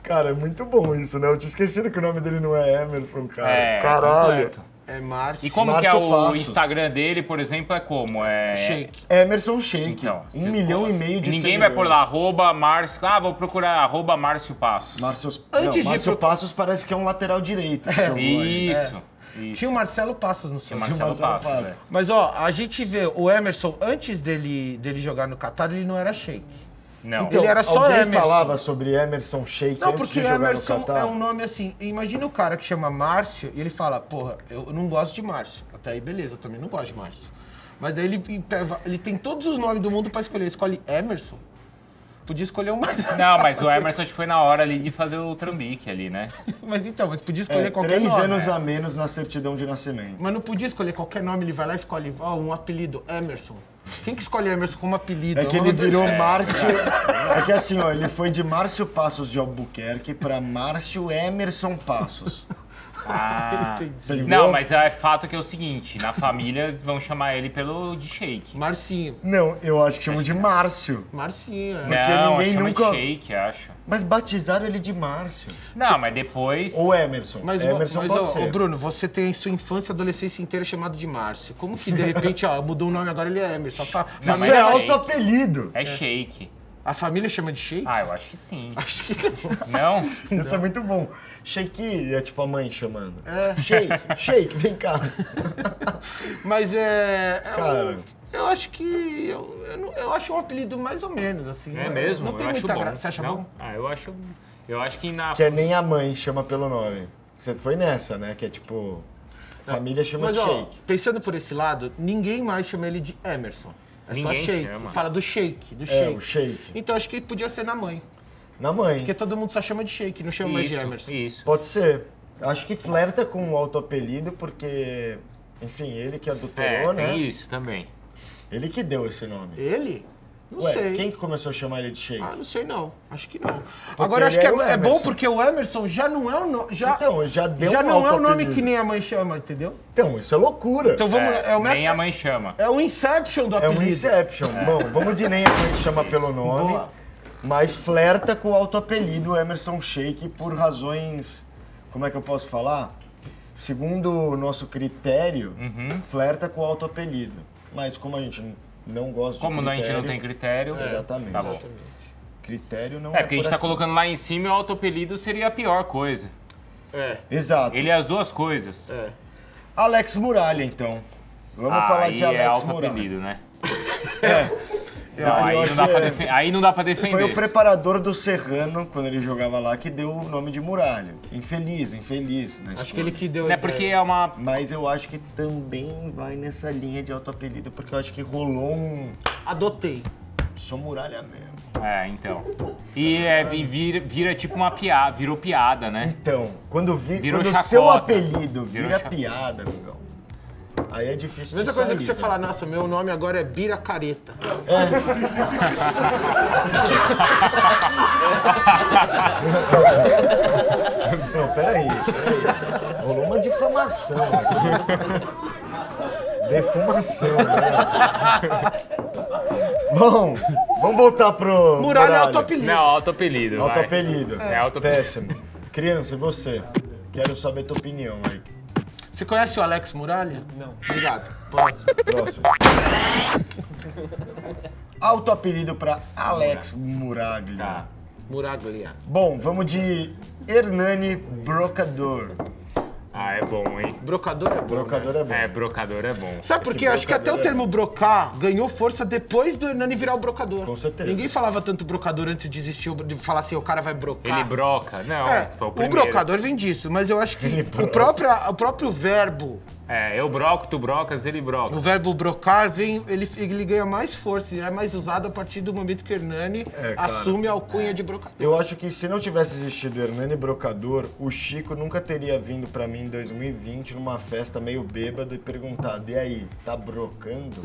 Cara, é muito bom isso, né? Eu tinha esquecido que o nome dele não é Emerson, cara. É, caralho. É Márcio. E como Márcio que é o Passos. Instagram dele, por exemplo, é como? É... Sheik. Emerson Sheik. Então, 1,5 milhão de seguidores. Ninguém vai por lá, arroba Márcio... Ah, vou procurar arroba Márcio Passos. Márcio Passos parece que é um lateral direito. Isso. Isso. Tinha o Marcelo Passos no seu nome. Marcelo Passos. Mas, ó, a gente vê o Emerson, antes dele jogar no Catar, ele não era Sheik. Não. Então, ele era só Emerson. Falava sobre Emerson Sheik. Não, porque Emerson é um nome assim. Imagina o cara que chama Márcio e ele fala: porra, eu não gosto de Márcio. Até aí, beleza, eu também não gosto de Márcio. Mas daí ele tem todos os nomes do mundo pra escolher. Ele escolhe Emerson. Podia escolher um mais. Não, mas o Emerson foi na hora ali de fazer o trambique ali, né? mas podia escolher qualquer nome. 3 anos a menos na certidão de nascimento. Mas não podia escolher qualquer nome, ele vai lá e escolhe um apelido, Emerson. Quem que escolhe Emerson como apelido? É que ele virou Márcio... É que assim, ó, ele foi de Márcio Passos de Albuquerque pra Márcio Emerson Passos. Ah, entendi. Não, mas é fato que é o seguinte, na família vão chamar ele de Sheik. Marcinho. Não, eu acho que chamam de Márcio. Marcinho, porque não, ninguém nunca... de Sheik, acho. Mas batizaram ele de Márcio. Não, tipo... mas depois... Ou Emerson. Mas Bruno, você tem sua infância e adolescência inteira chamado de Márcio. Como que de repente, ó, mudou o nome, agora ele é Emerson. Não, é alto apelido. É Sheik. A família chama de Sheik? Ah, eu acho que sim. Acho que não. Não? Isso é muito bom. Sheik é tipo a mãe chamando. É. Sheik, vem cá. Mas é... Cara... Eu acho que... Eu acho um apelido mais ou menos, assim. É mesmo? Não tem muita graça. Você acha bom? Ah, eu acho que na... Que é nem a mãe chama pelo nome. Você foi nessa, né? Que é tipo... Família chama de Sheik. Pensando por esse lado, ninguém mais chama ele de Emerson. É só Sheik. Fala do Sheik, o Sheik. Então acho que podia ser na mãe. Na mãe. Porque todo mundo só chama de Sheik, não chama mais de Emerson. Isso. Pode ser. Acho que flerta com o autoapelido, porque... Enfim, ele que adulterou, né? Isso também. Ele que deu esse nome. Ele? Não sei. Quem que começou a chamar ele de Sheik? Ah, não sei não. Acho que não. Porque agora acho que é bom porque o Emerson já não é o nome. Então, já deu já não é o nome que nem a mãe chama, entendeu? Então, isso é loucura. Então vamos é o nem a mãe chama. É o Inception do apelido. É o Inception. É. Bom, vamos de nem a mãe chama pelo nome. Boa. Mas flerta com o autoapelido Emerson Sheik por razões. Como é que eu posso falar? Segundo o nosso critério, flerta com o autoapelido. Mas como a gente não gosta como de critério... Como a gente não tem critério... Exatamente. Tá bom. Critério não é porque a gente tá colocando lá em cima e o autoapelido seria a pior coisa. É. Exato. Ele é as duas coisas. É. Alex Muralha, então. Vamos falar de Alex Muralha. Autoapelido, né? Aí não dá pra defender. Foi o preparador do Serrano, quando ele jogava lá, que deu o nome de Muralha. Infeliz, né? Acho que ele que deu. É porque é uma... Mas eu acho que também vai nessa linha de autoapelido, porque eu acho que rolou um... Adotei. Sou Muralha mesmo. É, então. E vira tipo uma piada, virou piada, né? Então, quando o seu apelido vira piada, amigão. Aí é difícil. Mesma coisa que você falar, nossa, meu nome agora é Bira Careta. Não, peraí. Rolou uma difamação aqui. Defumação, né? Bom, vamos voltar pro... Muralha é autoapelido. Não, autoapelido. Autoapelido. É autoapelido. Péssimo. Criança, e você? Quero saber tua opinião aí. Você conhece o Alex Muralha? Não. Obrigado. Próximo. Autoapelido para Alex Muraglia. Tá. Muraglia. Bom, vamos de hernane brocador. Ah, é bom, hein? Brocador é bom. Brocador é bom. É, brocador é bom. Sabe por quê? Acho que até o termo brocar ganhou força depois do Hernane virar o brocador. Com certeza. Ninguém falava tanto brocador antes de existir, de falar assim, o cara vai brocar. Ele broca. Não, foi o primeiro. O brocador vem disso, mas eu acho que o próprio verbo... É, eu broco, tu brocas, ele broca. O verbo brocar, ele ganha mais força e é mais usado a partir do momento que Hernane assume a alcunha de brocador. Eu acho que se não tivesse existido Hernane Brocador, o Chico nunca teria vindo pra mim em 2020 numa festa meio bêbado e perguntado, e aí, tá brocando?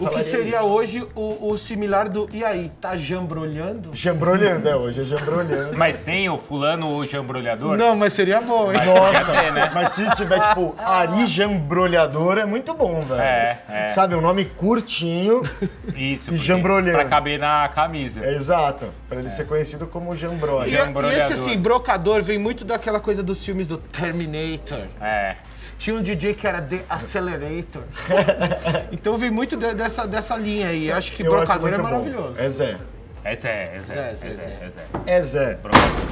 o que seria hoje o similar do, e aí, tá jambrolhando? Jambrolhando, hoje é jambrolhando. Mas tem o fulano ou jambrolhador? Não, mas seria bom, hein? Nossa, mas se tiver, tipo, arijambrolhador, é muito bom, velho. Sabe, um nome curtinho e jambrolhando. Pra caber na camisa. Exato, pra ele ser conhecido como jambrolha. E esse, assim, brocador vem muito daquela coisa dos filmes do Terminator. É. Tinha um DJ que era The Accelerator. Então vem muito dessa linha aí. Acho que brocador é maravilhoso. Bom. É Zé.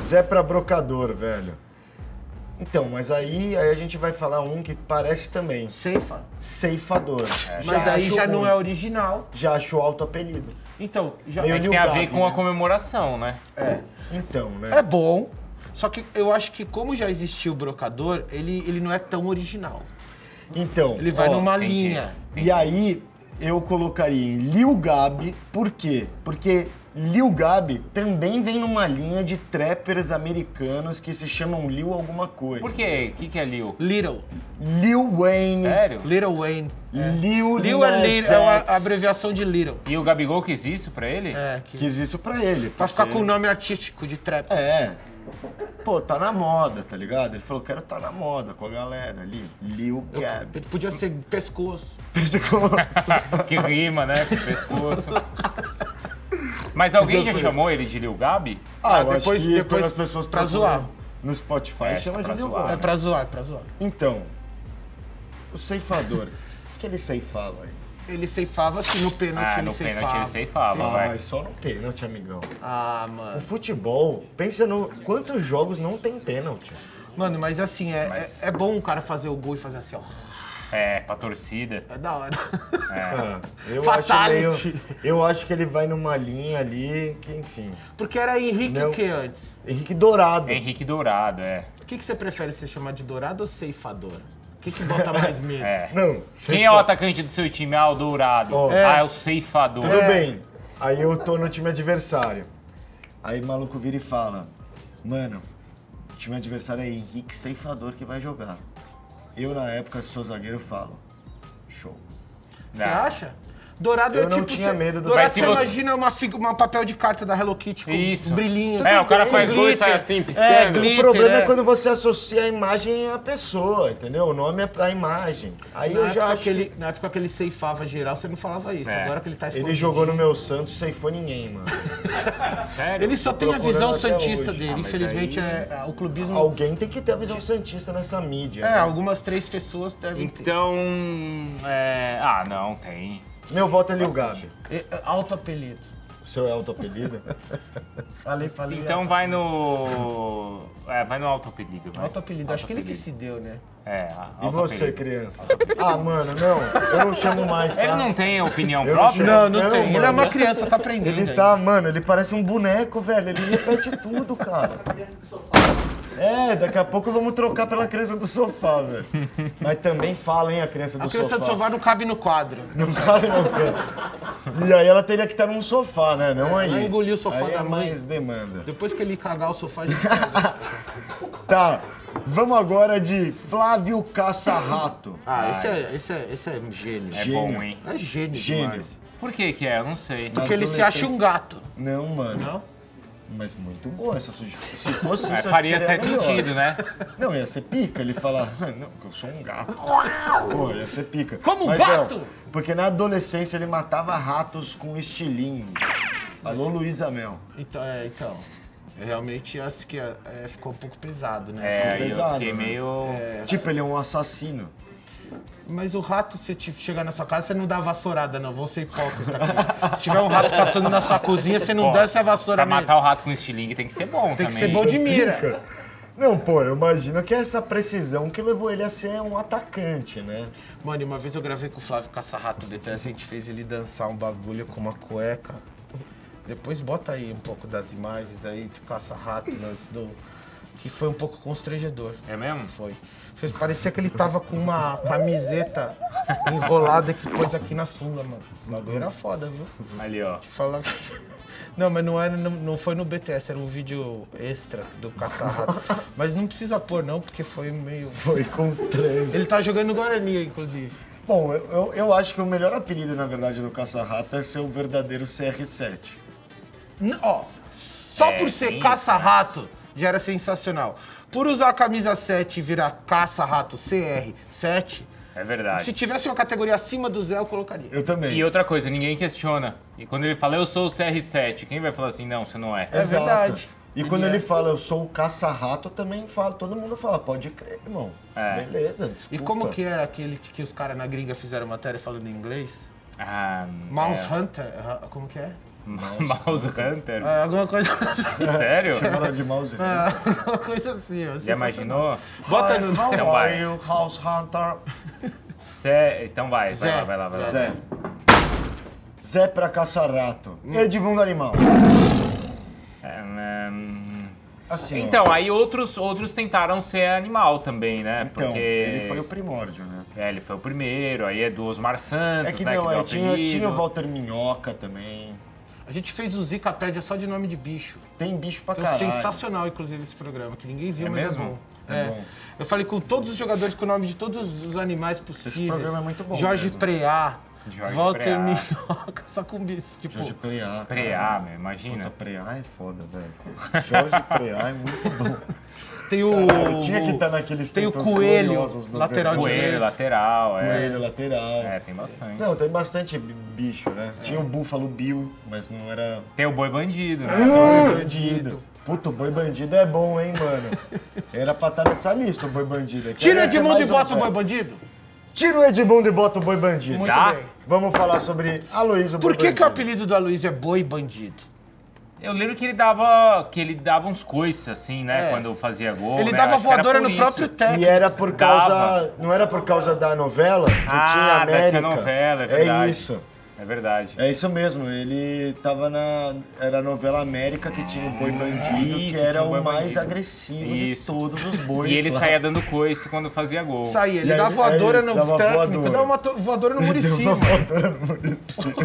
Zé pra brocador, velho. Então, mas aí a gente vai falar um que parece também. Ceifa. Ceifador. É, mas aí já não é original. Já achou autoapelido. Então, já é que tem a ver com a comemoração, né? É. Então, né? É bom, só que eu acho que como já existiu o brocador, ele não é tão original. Então... Ele vai numa linha. E aí, eu colocaria em Lil Gabi, por quê? Porque... Lil Gabi também vem numa linha de trappers americanos que se chamam Lil alguma coisa. Por quê? O que é Lil? Lil Wayne. Sério? Little Wayne. Lil é uma abreviação de Little. E o Gabigol quis isso pra ele? É. Quis isso pra ele. Pra ficar com o nome artístico de trap. É. Pô, tá na moda, tá ligado? Ele falou, quero tá na moda com a galera ali. Lil Gabi. Ele podia ser pescoço. Pescoço. Que rima, né? Pescoço. Mas alguém já chamou ele de Lil Gabi? Ah, depois as pessoas pra zoar. No Spotify chama de Lil Gabi. É pra zoar, Então, o ceifador, o que ele ceifava aí? Ele ceifava assim, no pênalti ele ceifava. No pênalti ele ceifava, vai. Mas só no pênalti, amigão. Ah, mano. O futebol, pensa no quantos jogos não tem pênalti. Mano, mas assim, é bom o cara fazer o gol e fazer assim, ó. É, pra torcida. É da hora. É. Eu acho que ele vai numa linha ali que, enfim... Porque era Henrique o que antes? Henrique Dourado. Henrique Dourado, O que você prefere ser chamado de Dourado ou ceifador? O que bota mais medo? Quem é o atacante do seu time? Ah, o Dourado. Ah, é o ceifador. Tudo bem. Aí eu tô no time adversário. Aí o maluco vira e fala, mano, o time adversário é Henrique Ceifador que vai jogar. Eu, na época, sou zagueiro, falo, show. Você acha? Dourado eu é tipo... Eu não tinha medo do... Dourado, você imagina uma papel de carta da Hello Kitty com isso. Brilhinhos. É, o cara faz glitter, gol e sai assim, piscando. É, glitter, o problema é quando você associa a imagem à pessoa, entendeu? O nome é pra imagem. Aí na eu já acho... na época que ele ceifava geral, você não falava isso. É. Agora que ele tá escondido. Ele jogou no meu Santos, ceifou ninguém, mano. Sério? Ele só tem a visão santista dele. Ah, infelizmente, é o clubismo... Alguém tem que ter a visão santista nessa mídia. É, né? Algumas três pessoas devem ter. Então... É... Ah, não, tem... Meu voto é Lil Gabi. Alto apelido. O seu é alto apelido? falei. Então alto. Vai no... É, vai no alto apelido. Vai. Alto apelido, acho que ele que se deu, né? É, alto. E você, criança? Ah, mano, não, eu não chamo mais, tá? Ele não tem opinião própria? Não, tem. Mano. Ele é uma criança, tá aprendendo. Ele tá, mano, ele parece um boneco, velho. Ele repete tudo, cara. É, daqui a pouco vamos trocar pela criança do sofá, velho. Mas também fala, hein, a criança do sofá. A criança do sofá não cabe no quadro. Não cabe no quadro. E aí ela teria que estar num sofá, né? Não aí. Ela engoliu o sofá aí da mãe. Mais demanda. Depois que ele cagar o sofá, a gente casa. Tá, vamos agora de Flávio Caça-Rato. Ah, esse é gênio. É bom, hein? É gênio demais. Por que é? Eu não sei. Porque ele se acha um gato. Não, mano. Não? Mas muito bom essa sugestão. Se fosse isso, faria até sentido, né? Não, ia ser pica ele falar, não, que eu sou um gato. Pô, ia ser pica. Como um gato? É, porque na adolescência ele matava ratos com estilingue. Alô, Luísa Mel. Então. Realmente acho que ficou um pouco pesado, né? É, ficou pesado, eu meio... É... Tipo, ele é um assassino. Mas o rato, se tipo, chegar na sua casa, você não dá a vassourada, não. Vou ser hipócrita aqui. Se tiver um rato caçando na sua cozinha, você não dá essa vassoura. Pra matar o rato com estilingue tem que ser bom também. Tem que ser bom de mira. Não, pô, eu imagino que é essa precisão que levou ele a ser um atacante, né? Mano, uma vez eu gravei com o Flávio Caça-Rato do BTS, a gente fez ele dançar um bagulho com uma cueca. Depois bota aí um pouco das imagens aí de Caça-Rato, né? Que foi um pouco constrangedor. É mesmo? Foi. Parecia que ele tava com uma camiseta enrolada que pôs aqui na sunga, mano. O bagulho era foda, viu? Ali, ó. Fala... Não, mas não foi no BTS, era um vídeo extra do Caça-Rato. Mas não precisa pôr, não, porque foi meio... Foi constrangedor. Ele tá jogando no Guarani, inclusive. Bom, eu acho que o melhor apelido, na verdade, do Caça-Rato é ser o verdadeiro CR7. Ó, só por ser Caça-Rato... Já era sensacional. Por usar a camisa 7 e virar Caça-Rato CR7... É verdade. Se tivesse uma categoria acima do Zé, eu colocaria. Eu também. E outra coisa, ninguém questiona. E quando ele fala, eu sou o CR7, quem vai falar assim, não, você não é? É verdade. E quando ele fala, eu sou o Caça-Rato, eu também falo. Todo mundo fala, pode crer, irmão. É. Beleza, desculpa. E como que era aquele que os caras na gringa fizeram matéria falando em inglês? Ah... Mouse Hunter, como que é? Mouse Hunter? Ah, alguma coisa assim. Sério? Chamaram de Mouse Hunter. Ah, alguma coisa assim. Você imaginou? Bota no... Então vai. House Hunter. Então vai, Zé. Vai lá. Zé pra Caça-Rato. Edmundo Animal. Assim, então, aí outros tentaram ser animal também, né? Então, porque... ele foi o primórdio, né? É, ele foi o primeiro, aí é do Osmar Santos, né? Tinha o Walter Minhoca também. A gente fez o Zicapédia só de nome de bicho. Tem bicho pra caralho. Sensacional, inclusive, esse programa, que ninguém viu, mas mesmo? É bom. É. Eu falei com todos os jogadores com o nome de todos os animais possíveis. Esse programa é muito bom. Jorge Preá, Walter Minhoca, só com bicho. Tipo, Jorge Preá. Preá, meu, imagina. Puta, Preá é foda, velho. Jorge Preá é muito bom. Tem o... Caralho, tinha que estar naqueles... Tem o coelho, lateral direito. Coelho, lateral, é. Coelho, lateral. É, tem bastante. Não, tem bastante bicho, né? É. Tinha o Búfalo Bill, mas não era... Tem o boi bandido, né? O boi bandido. Puta, o boi bandido é bom, hein, mano? Era pra estar nessa lista o boi bandido. Tira o Edmundo e bota o boi bandido? Tira o Edmundo e bota o boi bandido. Muito bem. Vamos falar sobre Aloísio, boi bandido. Por que o apelido do Aloísio é boi bandido? Eu lembro que ele dava uns coices, assim, né? Quando fazia gol. Ele dava voadora no próprio técnico. E era por causa... Não era por causa da novela? Que tinha América. Tinha novela, é verdade. É isso. É verdade. É isso mesmo, ele tava na... Era a novela América que tinha o Boi Bandido, isso, que era o mais bandido. Agressivo isso. de todos os bois. E ele lá. Saía dando coice quando fazia gol. Saía, ele dava voadora no técnico, dava uma voadora no Muricy.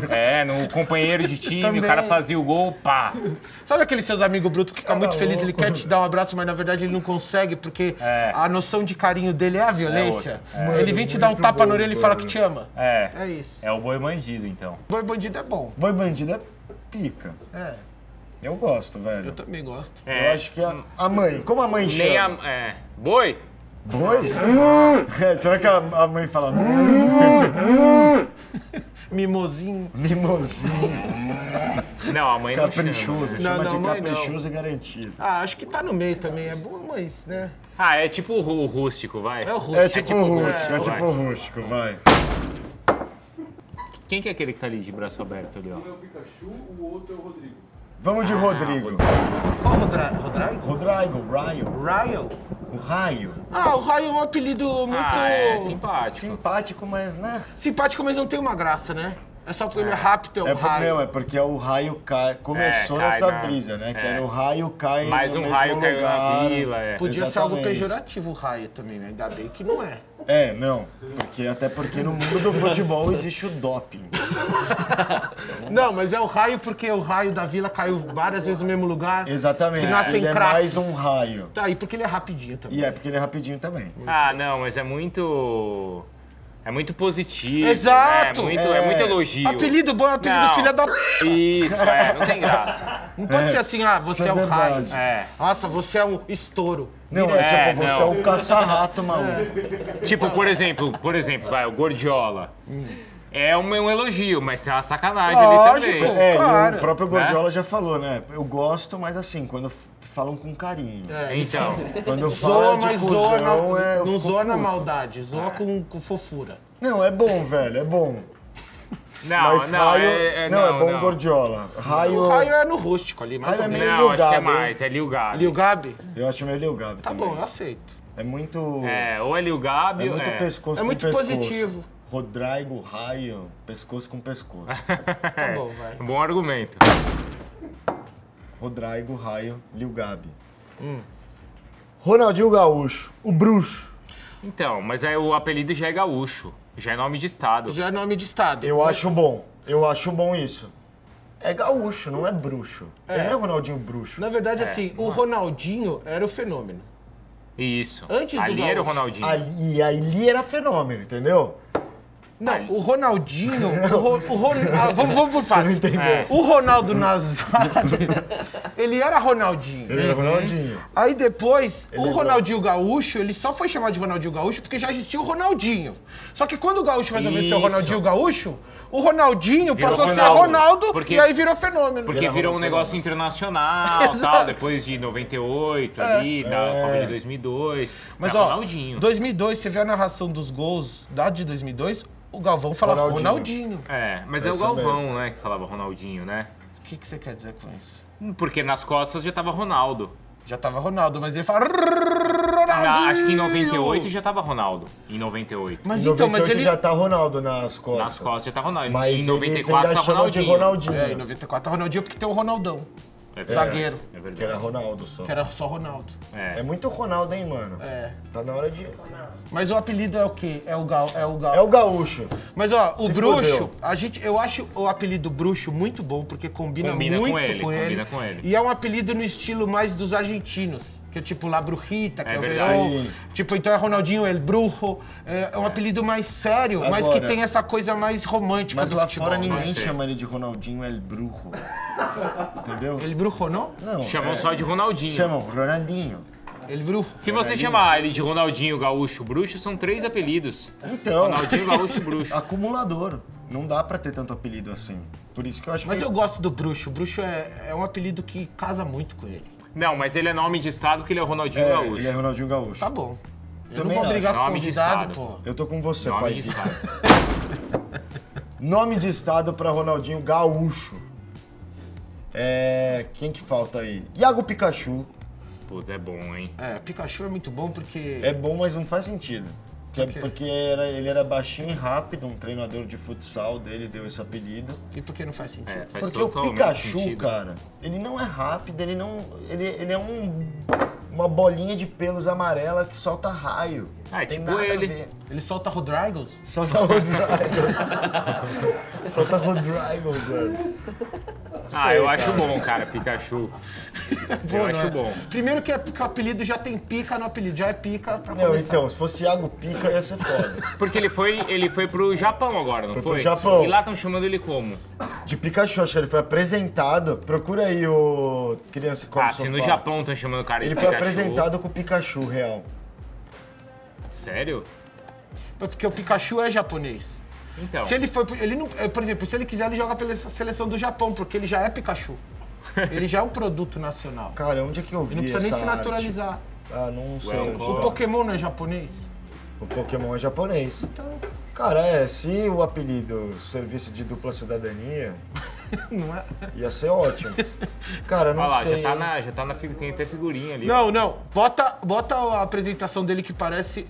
É, no companheiro de time, também. O cara fazia o gol, pá. Sabe aqueles seus amigos brutos que ficam muito felizes, ele quer te dar um abraço, mas na verdade ele não consegue, porque a noção de carinho dele é a violência. É. Mano, ele vem te dar um tapa na orelha e fala que te ama. É, é isso. É o Boi Bandido, então. Então. Boi Bandido é bom. Boi Bandido é pica. É. Eu gosto, velho. Eu também gosto. É. Eu acho que a mãe, como a mãe chama? Nem a, Boi? Boi? Será que a mãe fala... Mimosinho. Mimosinho. Não, a mãe não chama. Caprichoso. Chama de caprichoso e garantido. Ah, acho que tá no meio também. É bom, mas, né? Ah, é tipo o rústico, vai. É o rústico. É tipo o rústico, vai. Quem que é aquele que tá ali de braço aberto ali, ó? Um é o Pikachu, o outro é o Rodrigo. Vamos de Rodrigo. Qual Rodrigo? Rodrigo, Rayo. Rayo? O Rayo. Ah, o Rayo é um apelido muito... Ah, é simpático. Simpático, mas, né? Simpático, mas não tem uma graça, né? É só porque ele é rápido, é o Rayo. Não, é porque o Rayo cai... Começou nessa brisa, né? Que era o Rayo cai mais no mesmo lugar. Mais um Rayo caiu na vila, é. Podia ser algo pejorativo o Rayo também, né? Ainda bem que não é. É, não. Porque, até porque no mundo do futebol existe o doping. Não, mas é o Rayo porque o Rayo da vila caiu várias vezes no mesmo lugar. Exatamente. Ele é mais um Rayo. Tá, e porque ele é rapidinho também. E é porque ele é rapidinho também. Ah, não, mas é muito... É muito positivo. Exato! Né? É muito elogio. Apelido bom, apelido não. Filha da p. Isso, não tem graça. Não pode ser assim, ah, você é o Rayo. É. Nossa, você é um estouro. Não, tipo, você é um caça-rato, maluco. Tipo, por exemplo, vai, o Gordiola. É um elogio, mas tem uma sacanagem ali também. Claro. O próprio Gordiola já falou, né? Eu gosto, mas assim, quando falam com carinho. É, então. Quando eu falo de cuzão, não zoa na maldade, zoa com fofura. Não, é bom, velho, é bom. Não, mas Rayo, é bom Gordiola. Rayo... O Rayo é no rústico ali, mais ou menos. Não, acho que é mais, é LIL GABI. LIL GABI? Eu acho meio LIL GABI também. Tá bom, eu aceito. É muito... É, ou é LIL GABI, ou é... muito pescoço com pescoço. É muito positivo. Rodrigo, Rayo, pescoço com pescoço. Tá bom, vai. Bom argumento. Rodrigo, Rayo, LIL GABI. Ronaldinho Gaúcho, o bruxo. Então, mas aí o apelido já é gaúcho. Já é nome de estado. Já é nome de estado. Eu acho bom. Eu acho bom isso. É gaúcho, não é bruxo. Ele não é Ronaldinho bruxo. Na verdade, assim, o Ronaldinho era o fenômeno. Isso. Antes do gaúcho. Ali era o Ronaldinho. E ali era fenômeno, entendeu? Não, o Ronaldinho... vamos por partes. O Ronaldo Nazário, ele era Ronaldinho. Ele era Ronaldinho. Aí depois, ele Ronaldinho Gaúcho, ele só foi chamado de Ronaldinho Gaúcho porque já existia o Ronaldinho. Só que quando o Gaúcho resolveu ser o Ronaldinho Gaúcho, o Ronaldinho passou a ser Ronaldo porque, e aí virou fenômeno. Porque virou um negócio internacional, tal, depois de 98 ali, da Copa de 2002. Mas ó, Ronaldinho. 2002, você vê a narração dos gols da de 2002... O Galvão falava Ronaldinho. É, mas é o Galvão, mesmo. Né, que falava Ronaldinho, né? O que você quer dizer com isso? Porque nas costas já tava Ronaldo. Já tava Ronaldo, mas ele falava Ronaldinho. Acho que em 98 já tava Ronaldo. Em 98. Mas então, mas ele já tá Ronaldo nas costas. Nas costas já tá Ronaldo. Mas em 94 tá Ronaldinho. É, em 94 tá Ronaldinho porque tem o Ronaldão. É zagueiro. É verdade. Que era Ronaldo só. Que era só Ronaldo. É muito Ronaldo, hein, mano? É. Tá na hora de... Mas o apelido é o quê? É o gaúcho. Mas, ó, o bruxo, eu acho o apelido bruxo muito bom, porque combina muito com ele. E é um apelido no estilo mais dos argentinos. Que é tipo La Brujita, que é o show. Tipo, então é Ronaldinho El Brujo. É um apelido mais sério, agora, mas que tem essa coisa mais romântica. Mas lá fora ninguém chama ele de Ronaldinho El Brujo. Entendeu? El Brujo, não? Não. Chamam só de Ronaldinho. Chamam Ronaldinho. El Brujo. Se você chamar ele de Ronaldinho Gaúcho Bruxo, são 3 apelidos. Então. Ronaldinho Gaúcho Bruxo. Acumulador. Não dá pra ter tanto apelido assim. Por isso que eu acho que... Mas eu gosto do bruxo. O bruxo é um apelido que casa muito com ele. Não, mas ele é nome de estado porque ele é Ronaldinho Gaúcho. Ele é Ronaldinho Gaúcho. Tá bom. Eu não vou brigar com o convidado, pô. Eu tô com você, pai. Nome de estado. Nome de estado pra Ronaldinho Gaúcho. Quem que falta aí? Iago Pikachu. Puta, é bom, hein? Pikachu é muito bom porque... É bom, mas não faz sentido. Porque ele era baixinho e rápido, um treinador de futsal dele deu esse apelido. E por que não faz sentido? É, faz porque o Pikachu, cara, ele não é rápido, ele é uma bolinha de pelos amarela que solta raio. Ah, tem tipo ele. Ele solta Rodrigos? Solta Rodrigos. Solta Rodrigos, velho. Ah, eu acho bom, cara, Pikachu. Eu acho bom. Primeiro que o apelido já tem pica no apelido, já é pica pra começar. Não, então, se fosse Iago Pica ia ser foda. Porque ele foi pro Japão agora, não foi? Foi pro Japão. E lá estão chamando ele como? De Pikachu, acho que ele foi apresentado. Procura aí o... Criança com sofá. Ah, se no Japão estão chamando o cara de Pikachu. Ele foi apresentado com o Pikachu, real. Sério? Porque o Pikachu é japonês. Então. Se ele for, ele não, por exemplo, se ele quiser, ele joga pela seleção do Japão, porque ele já é Pikachu. Ele já é um produto nacional. Cara, onde é que eu vi? Ele não precisa nem se naturalizar. Arte? Ah, não sei. O Pokémon não é japonês? O Pokémon é japonês. Então. Cara, se o apelido servisse de dupla cidadania, não é? Ia ser ótimo. Cara, não sei. Olha lá, já tá na tem até figurinha ali. Não, ó. Não. Bota a apresentação dele que parece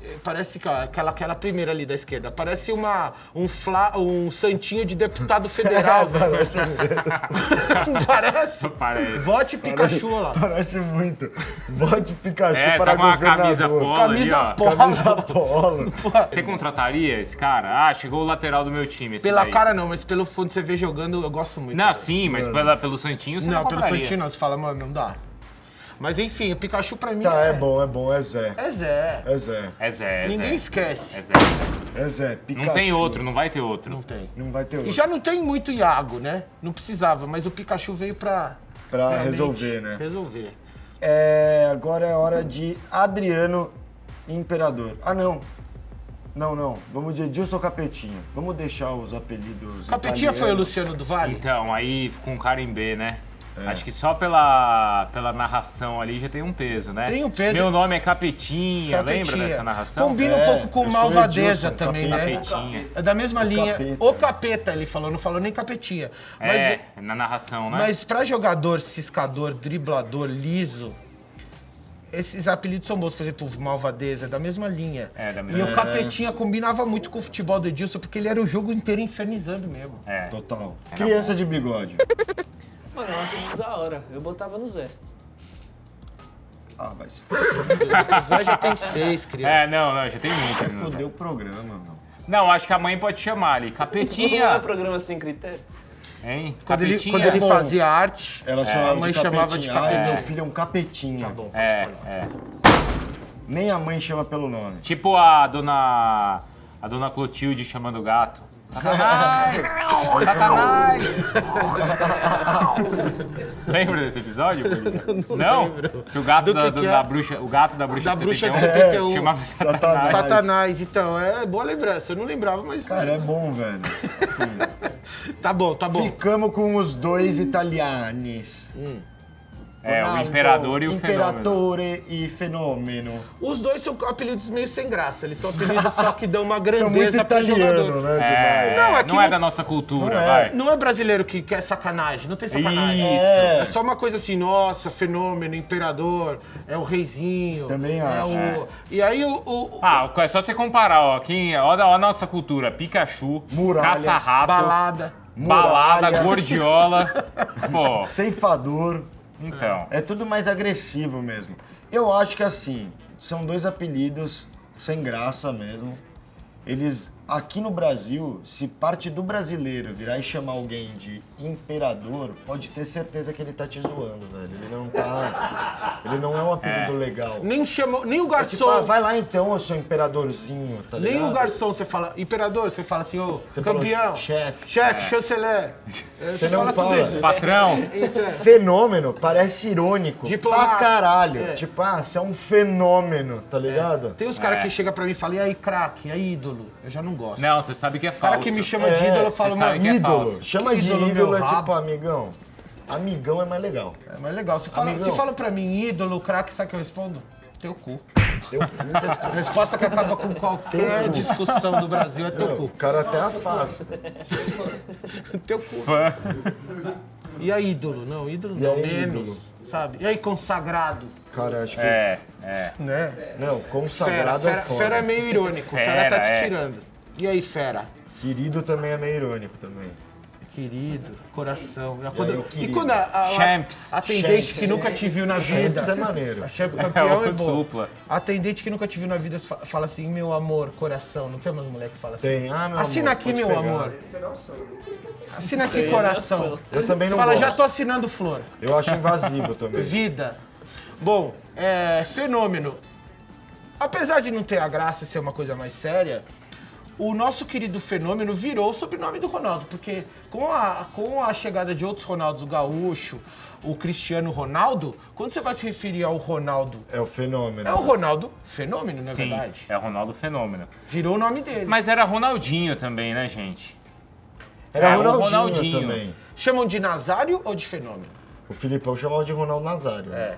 aquela primeira ali da esquerda. Parece um santinho de deputado federal, velho. Parece mesmo. Parece. Vote Pikachu lá. Parece muito. Vote Pikachu para governador. Camisa polo. Você contrataria esse cara? Ah, chegou o lateral do meu time. Pela cara não, mas pelo fundo você vê jogando, eu gosto muito. Não, cara. Sim, mas pelo santinho você não compraria. Não, pelo santinho não, você fala, mano, não dá. Mas enfim, o Pikachu pra mim é bom, é Zé. É Zé. É Zé. É Zé, ninguém esquece. É Zé. É Zé, Pikachu. Não tem outro, não vai ter outro. Não tem. Não vai ter outro. E já não tem muito Iago, né? Não precisava, mas o Pikachu veio pra resolver, né? Resolver. Agora é hora de Adriano Imperador. Ah, não. Não. Vamos de Edilson Capetinha. Vamos deixar os apelidos. Capetinha italianos. Foi o Luciano do Vale? Então, aí ficou um cara em B, né? É. Acho que só pela narração ali já tem um peso, né? Tem um peso. Meu nome é Capetinha. Lembra dessa narração? Combina um pouco com Malvadeza Edilson, também, Capetinha. Né? É da mesma linha. Capeta. O Capeta ele falou, não falou nem Capetinha. Mas, na narração, né? Mas pra jogador, ciscador, driblador, liso... Esses apelidos são bons, por exemplo, Malvadeza, da mesma linha. E o Capetinha combinava muito com o futebol do Edilson, porque ele era o jogo inteiro infernizando mesmo. É. Total. Criança de bigode. Mano, é um apelido da hora. Eu botava no Zé. Ah, vai se foder. O Zé já tem 6 crianças. Não, já tem muita. Fodeu o programa, mano. Não, acho que a mãe pode chamar ali. Capetinha! Não é um programa sem critério. Hein? Quando ele fazia arte, a mãe chamava de Capetinha. Meu filho é um Capetinha. Tá bom, Nem a mãe chama pelo nome. Tipo a dona Clotilde chamando o gato. Satanás! Satanás! Lembra desse episódio? Não? Que o gato da bruxa, o gato da bruxa de 71 chamava Satanás. Satanás, então, boa lembrança. Eu não lembrava, mas... Cara, é bom, velho. Tá bom. Ficamos com os dois italianos. Ronaldo, o Imperador e o Imperatore Fenômeno. E Fenômeno. Os dois são apelidos meio sem graça, eles são apelidos só que dão uma grandeza pro jogador. Né, não é da nossa cultura, vai. Não é brasileiro que quer sacanagem, não tem sacanagem. Isso. É só uma coisa assim, nossa, Fenômeno, Imperador, é o Reizinho. Também acho. E aí é só você comparar, ó, a nossa cultura, Pikachu, Muralha, Caça-Rato, Balada, Gordiola, pô. Ceifador. Então. É tudo mais agressivo mesmo. Eu acho que assim, são dois apelidos sem graça mesmo. Eles, aqui no Brasil, se parte do brasileiro virar e chamar alguém de imperador, pode ter certeza que ele tá te zoando, velho. Ele não é um apelido legal. Nem o garçom. Tipo, vai lá então, eu sou imperadorzinho, tá ligado? Nem o garçom você fala, imperador, você fala assim, ô, campeão, chefe, chanceler. Você não fala. Assim, patrão. Fenômeno parece irônico. Tipo, pra caralho. Tipo, você é um fenômeno, tá ligado? Tem uns caras que chegam pra mim e falam, e aí, craque, e aí, ídolo? Eu já não gosto. Não, você sabe que é falso. O cara que me chama de ídolo, eu falo, mano, ídolo. Chama de ídolo é tipo amigão. Amigão é mais legal. É mais legal. Se fala pra mim ídolo, craque, sabe o que eu respondo? Teu cu. Resposta que acaba com qualquer discussão do Brasil é teu cu. O cara até afasta. Teu cu. Fã. E aí ídolo? Não, ídolo não. Menos, sabe? E aí consagrado? Cara, acho que... Né? Não, consagrado é foda. Fera é meio irônico, fera tá te tirando. E aí, fera? Querido também é meio irônico também. Querido, coração. Quando a atendente que nunca te viu na vida... Champs é maneiro. A Champs campeão é boa. A atendente que nunca te viu na vida fala assim, meu amor, coração. Não tem umas mulheres que falam assim? Tem. Ah, meu assina amor, aqui, meu amor. Assina aqui, coração. Eu também não fala, gosto. Já tô assinando flor. Eu acho invasivo também. Vida. Bom, fenômeno. Apesar de não ter a graça e ser uma coisa mais séria... O nosso querido Fenômeno virou o sobrenome do Ronaldo, porque com a chegada de outros Ronaldos, o Gaúcho, o Cristiano Ronaldo, quando você vai se referir ao Ronaldo... É o Fenômeno. É o Ronaldo Fenômeno, na verdade. Sim, é o Ronaldo Fenômeno. Virou o nome dele. Mas era Ronaldinho também, né, gente? Era Ronaldinho também. Chamam de Nazário ou de Fenômeno? O Filipão chamava de Ronaldo Nazário. Né? É.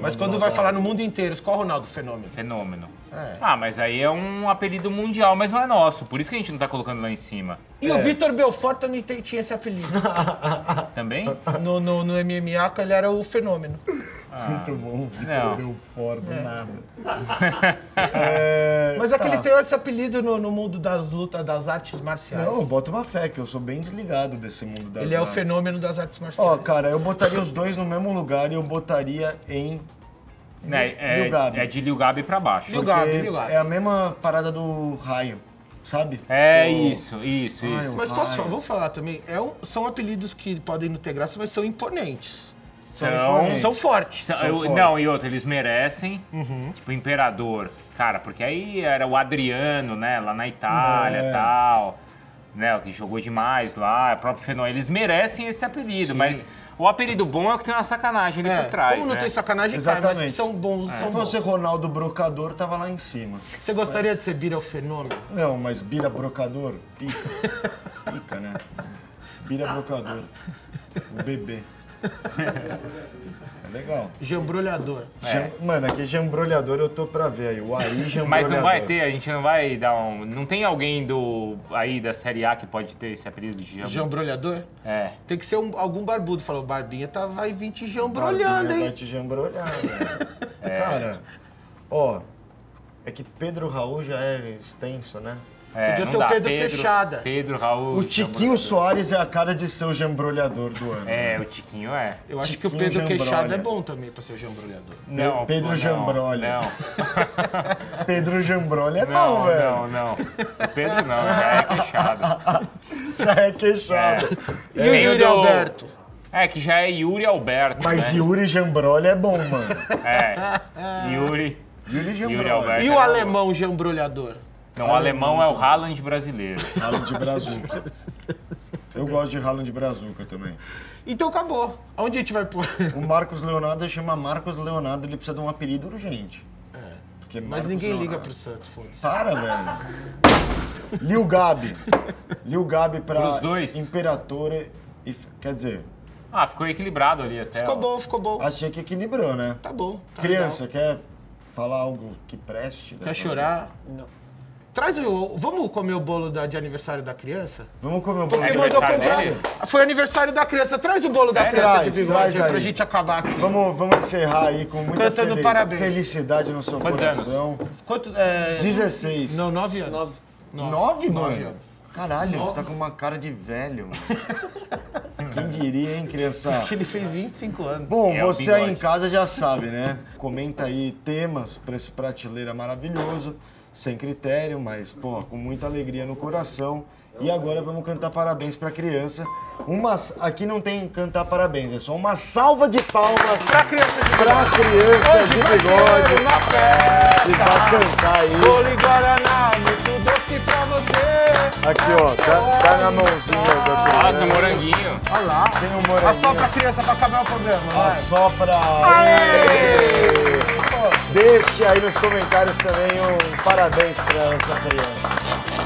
Mas quando vai falar no mundo inteiro, qual Ronaldo Fenômeno? Fenômeno. É. Ah, mas aí é um apelido mundial, mas não é nosso. Por isso que a gente não tá colocando lá em cima. E o Vitor Belfort também tinha esse apelido. Também? No MMA, ele era o Fenômeno. Ah, muito bom, Vitor Belfort, do nada. Mas é que ele tem esse apelido no mundo das lutas, das artes marciais. Não, bota uma fé, que eu sou bem desligado desse mundo das artes. Ele é o Fenômeno das artes marciais. Ó, cara, eu botaria os dois no mesmo lugar e eu botaria em... LIL Gabi. É de LIL Gabi pra baixo. LIL Gabi, LIL Gabi. É a mesma parada do raio, sabe? É isso. Mas vamos falar também, são apelidos que podem não ter graça, mas são imponentes. São fortes. Não, e outro, eles merecem. Uhum. Tipo, imperador. Cara, porque aí era o Adriano, né? Lá na Itália e tal. Né, que jogou demais lá, o próprio Fenômeno. Eles merecem esse apelido, mas... O apelido bom é o que tem uma sacanagem ali por trás, como não tem sacanagem, exatamente. Mas que são bons. Se fosse Ronaldo Brocador, tava lá em cima. Você gostaria de ser Bira o Fenômeno? Não, mas Bira Brocador, pica. Pica, né? Bira Brocador. O bebê. É legal. Jambrolhador. Mano, aqui jambrolhador eu tô pra ver aí. O Ari jambrolhador. Mas não vai ter, a gente não vai dar um... Não tem alguém aí da Série A que pode ter esse apelido de jambrolhador? Jambrolhador? É. Tem que ser algum barbudo. Falou, Barbinha vai vir te jambrolhando, hein? Vai te jambrolhar, velho. Cara, ó, é que Pedro Raul já é extenso, né? Podia ser o Pedro Queixada. Pedro Raul. O Tiquinho Soares é a cara de ser o jambrolhador do ano. O Tiquinho é. Eu acho que o Pedro Queixada é bom também pra ser o jambrolhador. Não, Pedro Jambrolha. Não. Pedro Jambrolha é bom, velho. Não. O Pedro não, já é queixado. Já é queixado. E o Yuri Alberto? Que já é Yuri Alberto. Mas né? Yuri Jambrolha é bom, mano. Yuri Jambrolha. E o alemão jambrolhador? Não, o alemão é o Haaland brasileiro. Haaland Brazuca. Eu gosto de Haaland Brazuca também. Então acabou. Onde a gente vai pôr? O Marcos Leonardo chama Marcos Leonardo, ele precisa de um apelido urgente. Mas ninguém liga pro Santos, foda-se. Para, velho. LIL Gabi. LIL Gabi pra Imperatore e... Quer dizer... Ah, ficou equilibrado ali até. Ficou bom. Achei que equilibrou, né? Tá bom. Criança, quer falar algo que preste? Quer chorar? Não. Vamos comer o bolo de aniversário da criança? Vamos comer o bolo de aniversário dele? Foi aniversário da criança. Traz o bolo da criança de bigode pra gente acabar aqui. Vamos encerrar aí com muita felicidade no seu coração. Quantos anos? 16. Não, 9 anos. 9, mano? Caralho, você tá com uma cara de velho, mano. Quem diria, hein, criança? Que ele fez 25 anos. Bom, você aí em casa já sabe, né? Comenta aí temas pra esse prateleira maravilhoso. Sem critério, mas, pô, com muita alegria no coração. E agora vamos cantar parabéns pra criança. Aqui não tem cantar parabéns, é só uma salva de palmas pra criança de bigode. E pra cantar aí. Bolo Guaraná, muito doce pra você. Aqui, ó, tá na mãozinha da criança. Nossa, moranguinho. Olha lá. Tem um moranguinho. Assopra a criança pra acabar o problema. Assopra. Aê! Deixe aí nos comentários também um parabéns para essa criança.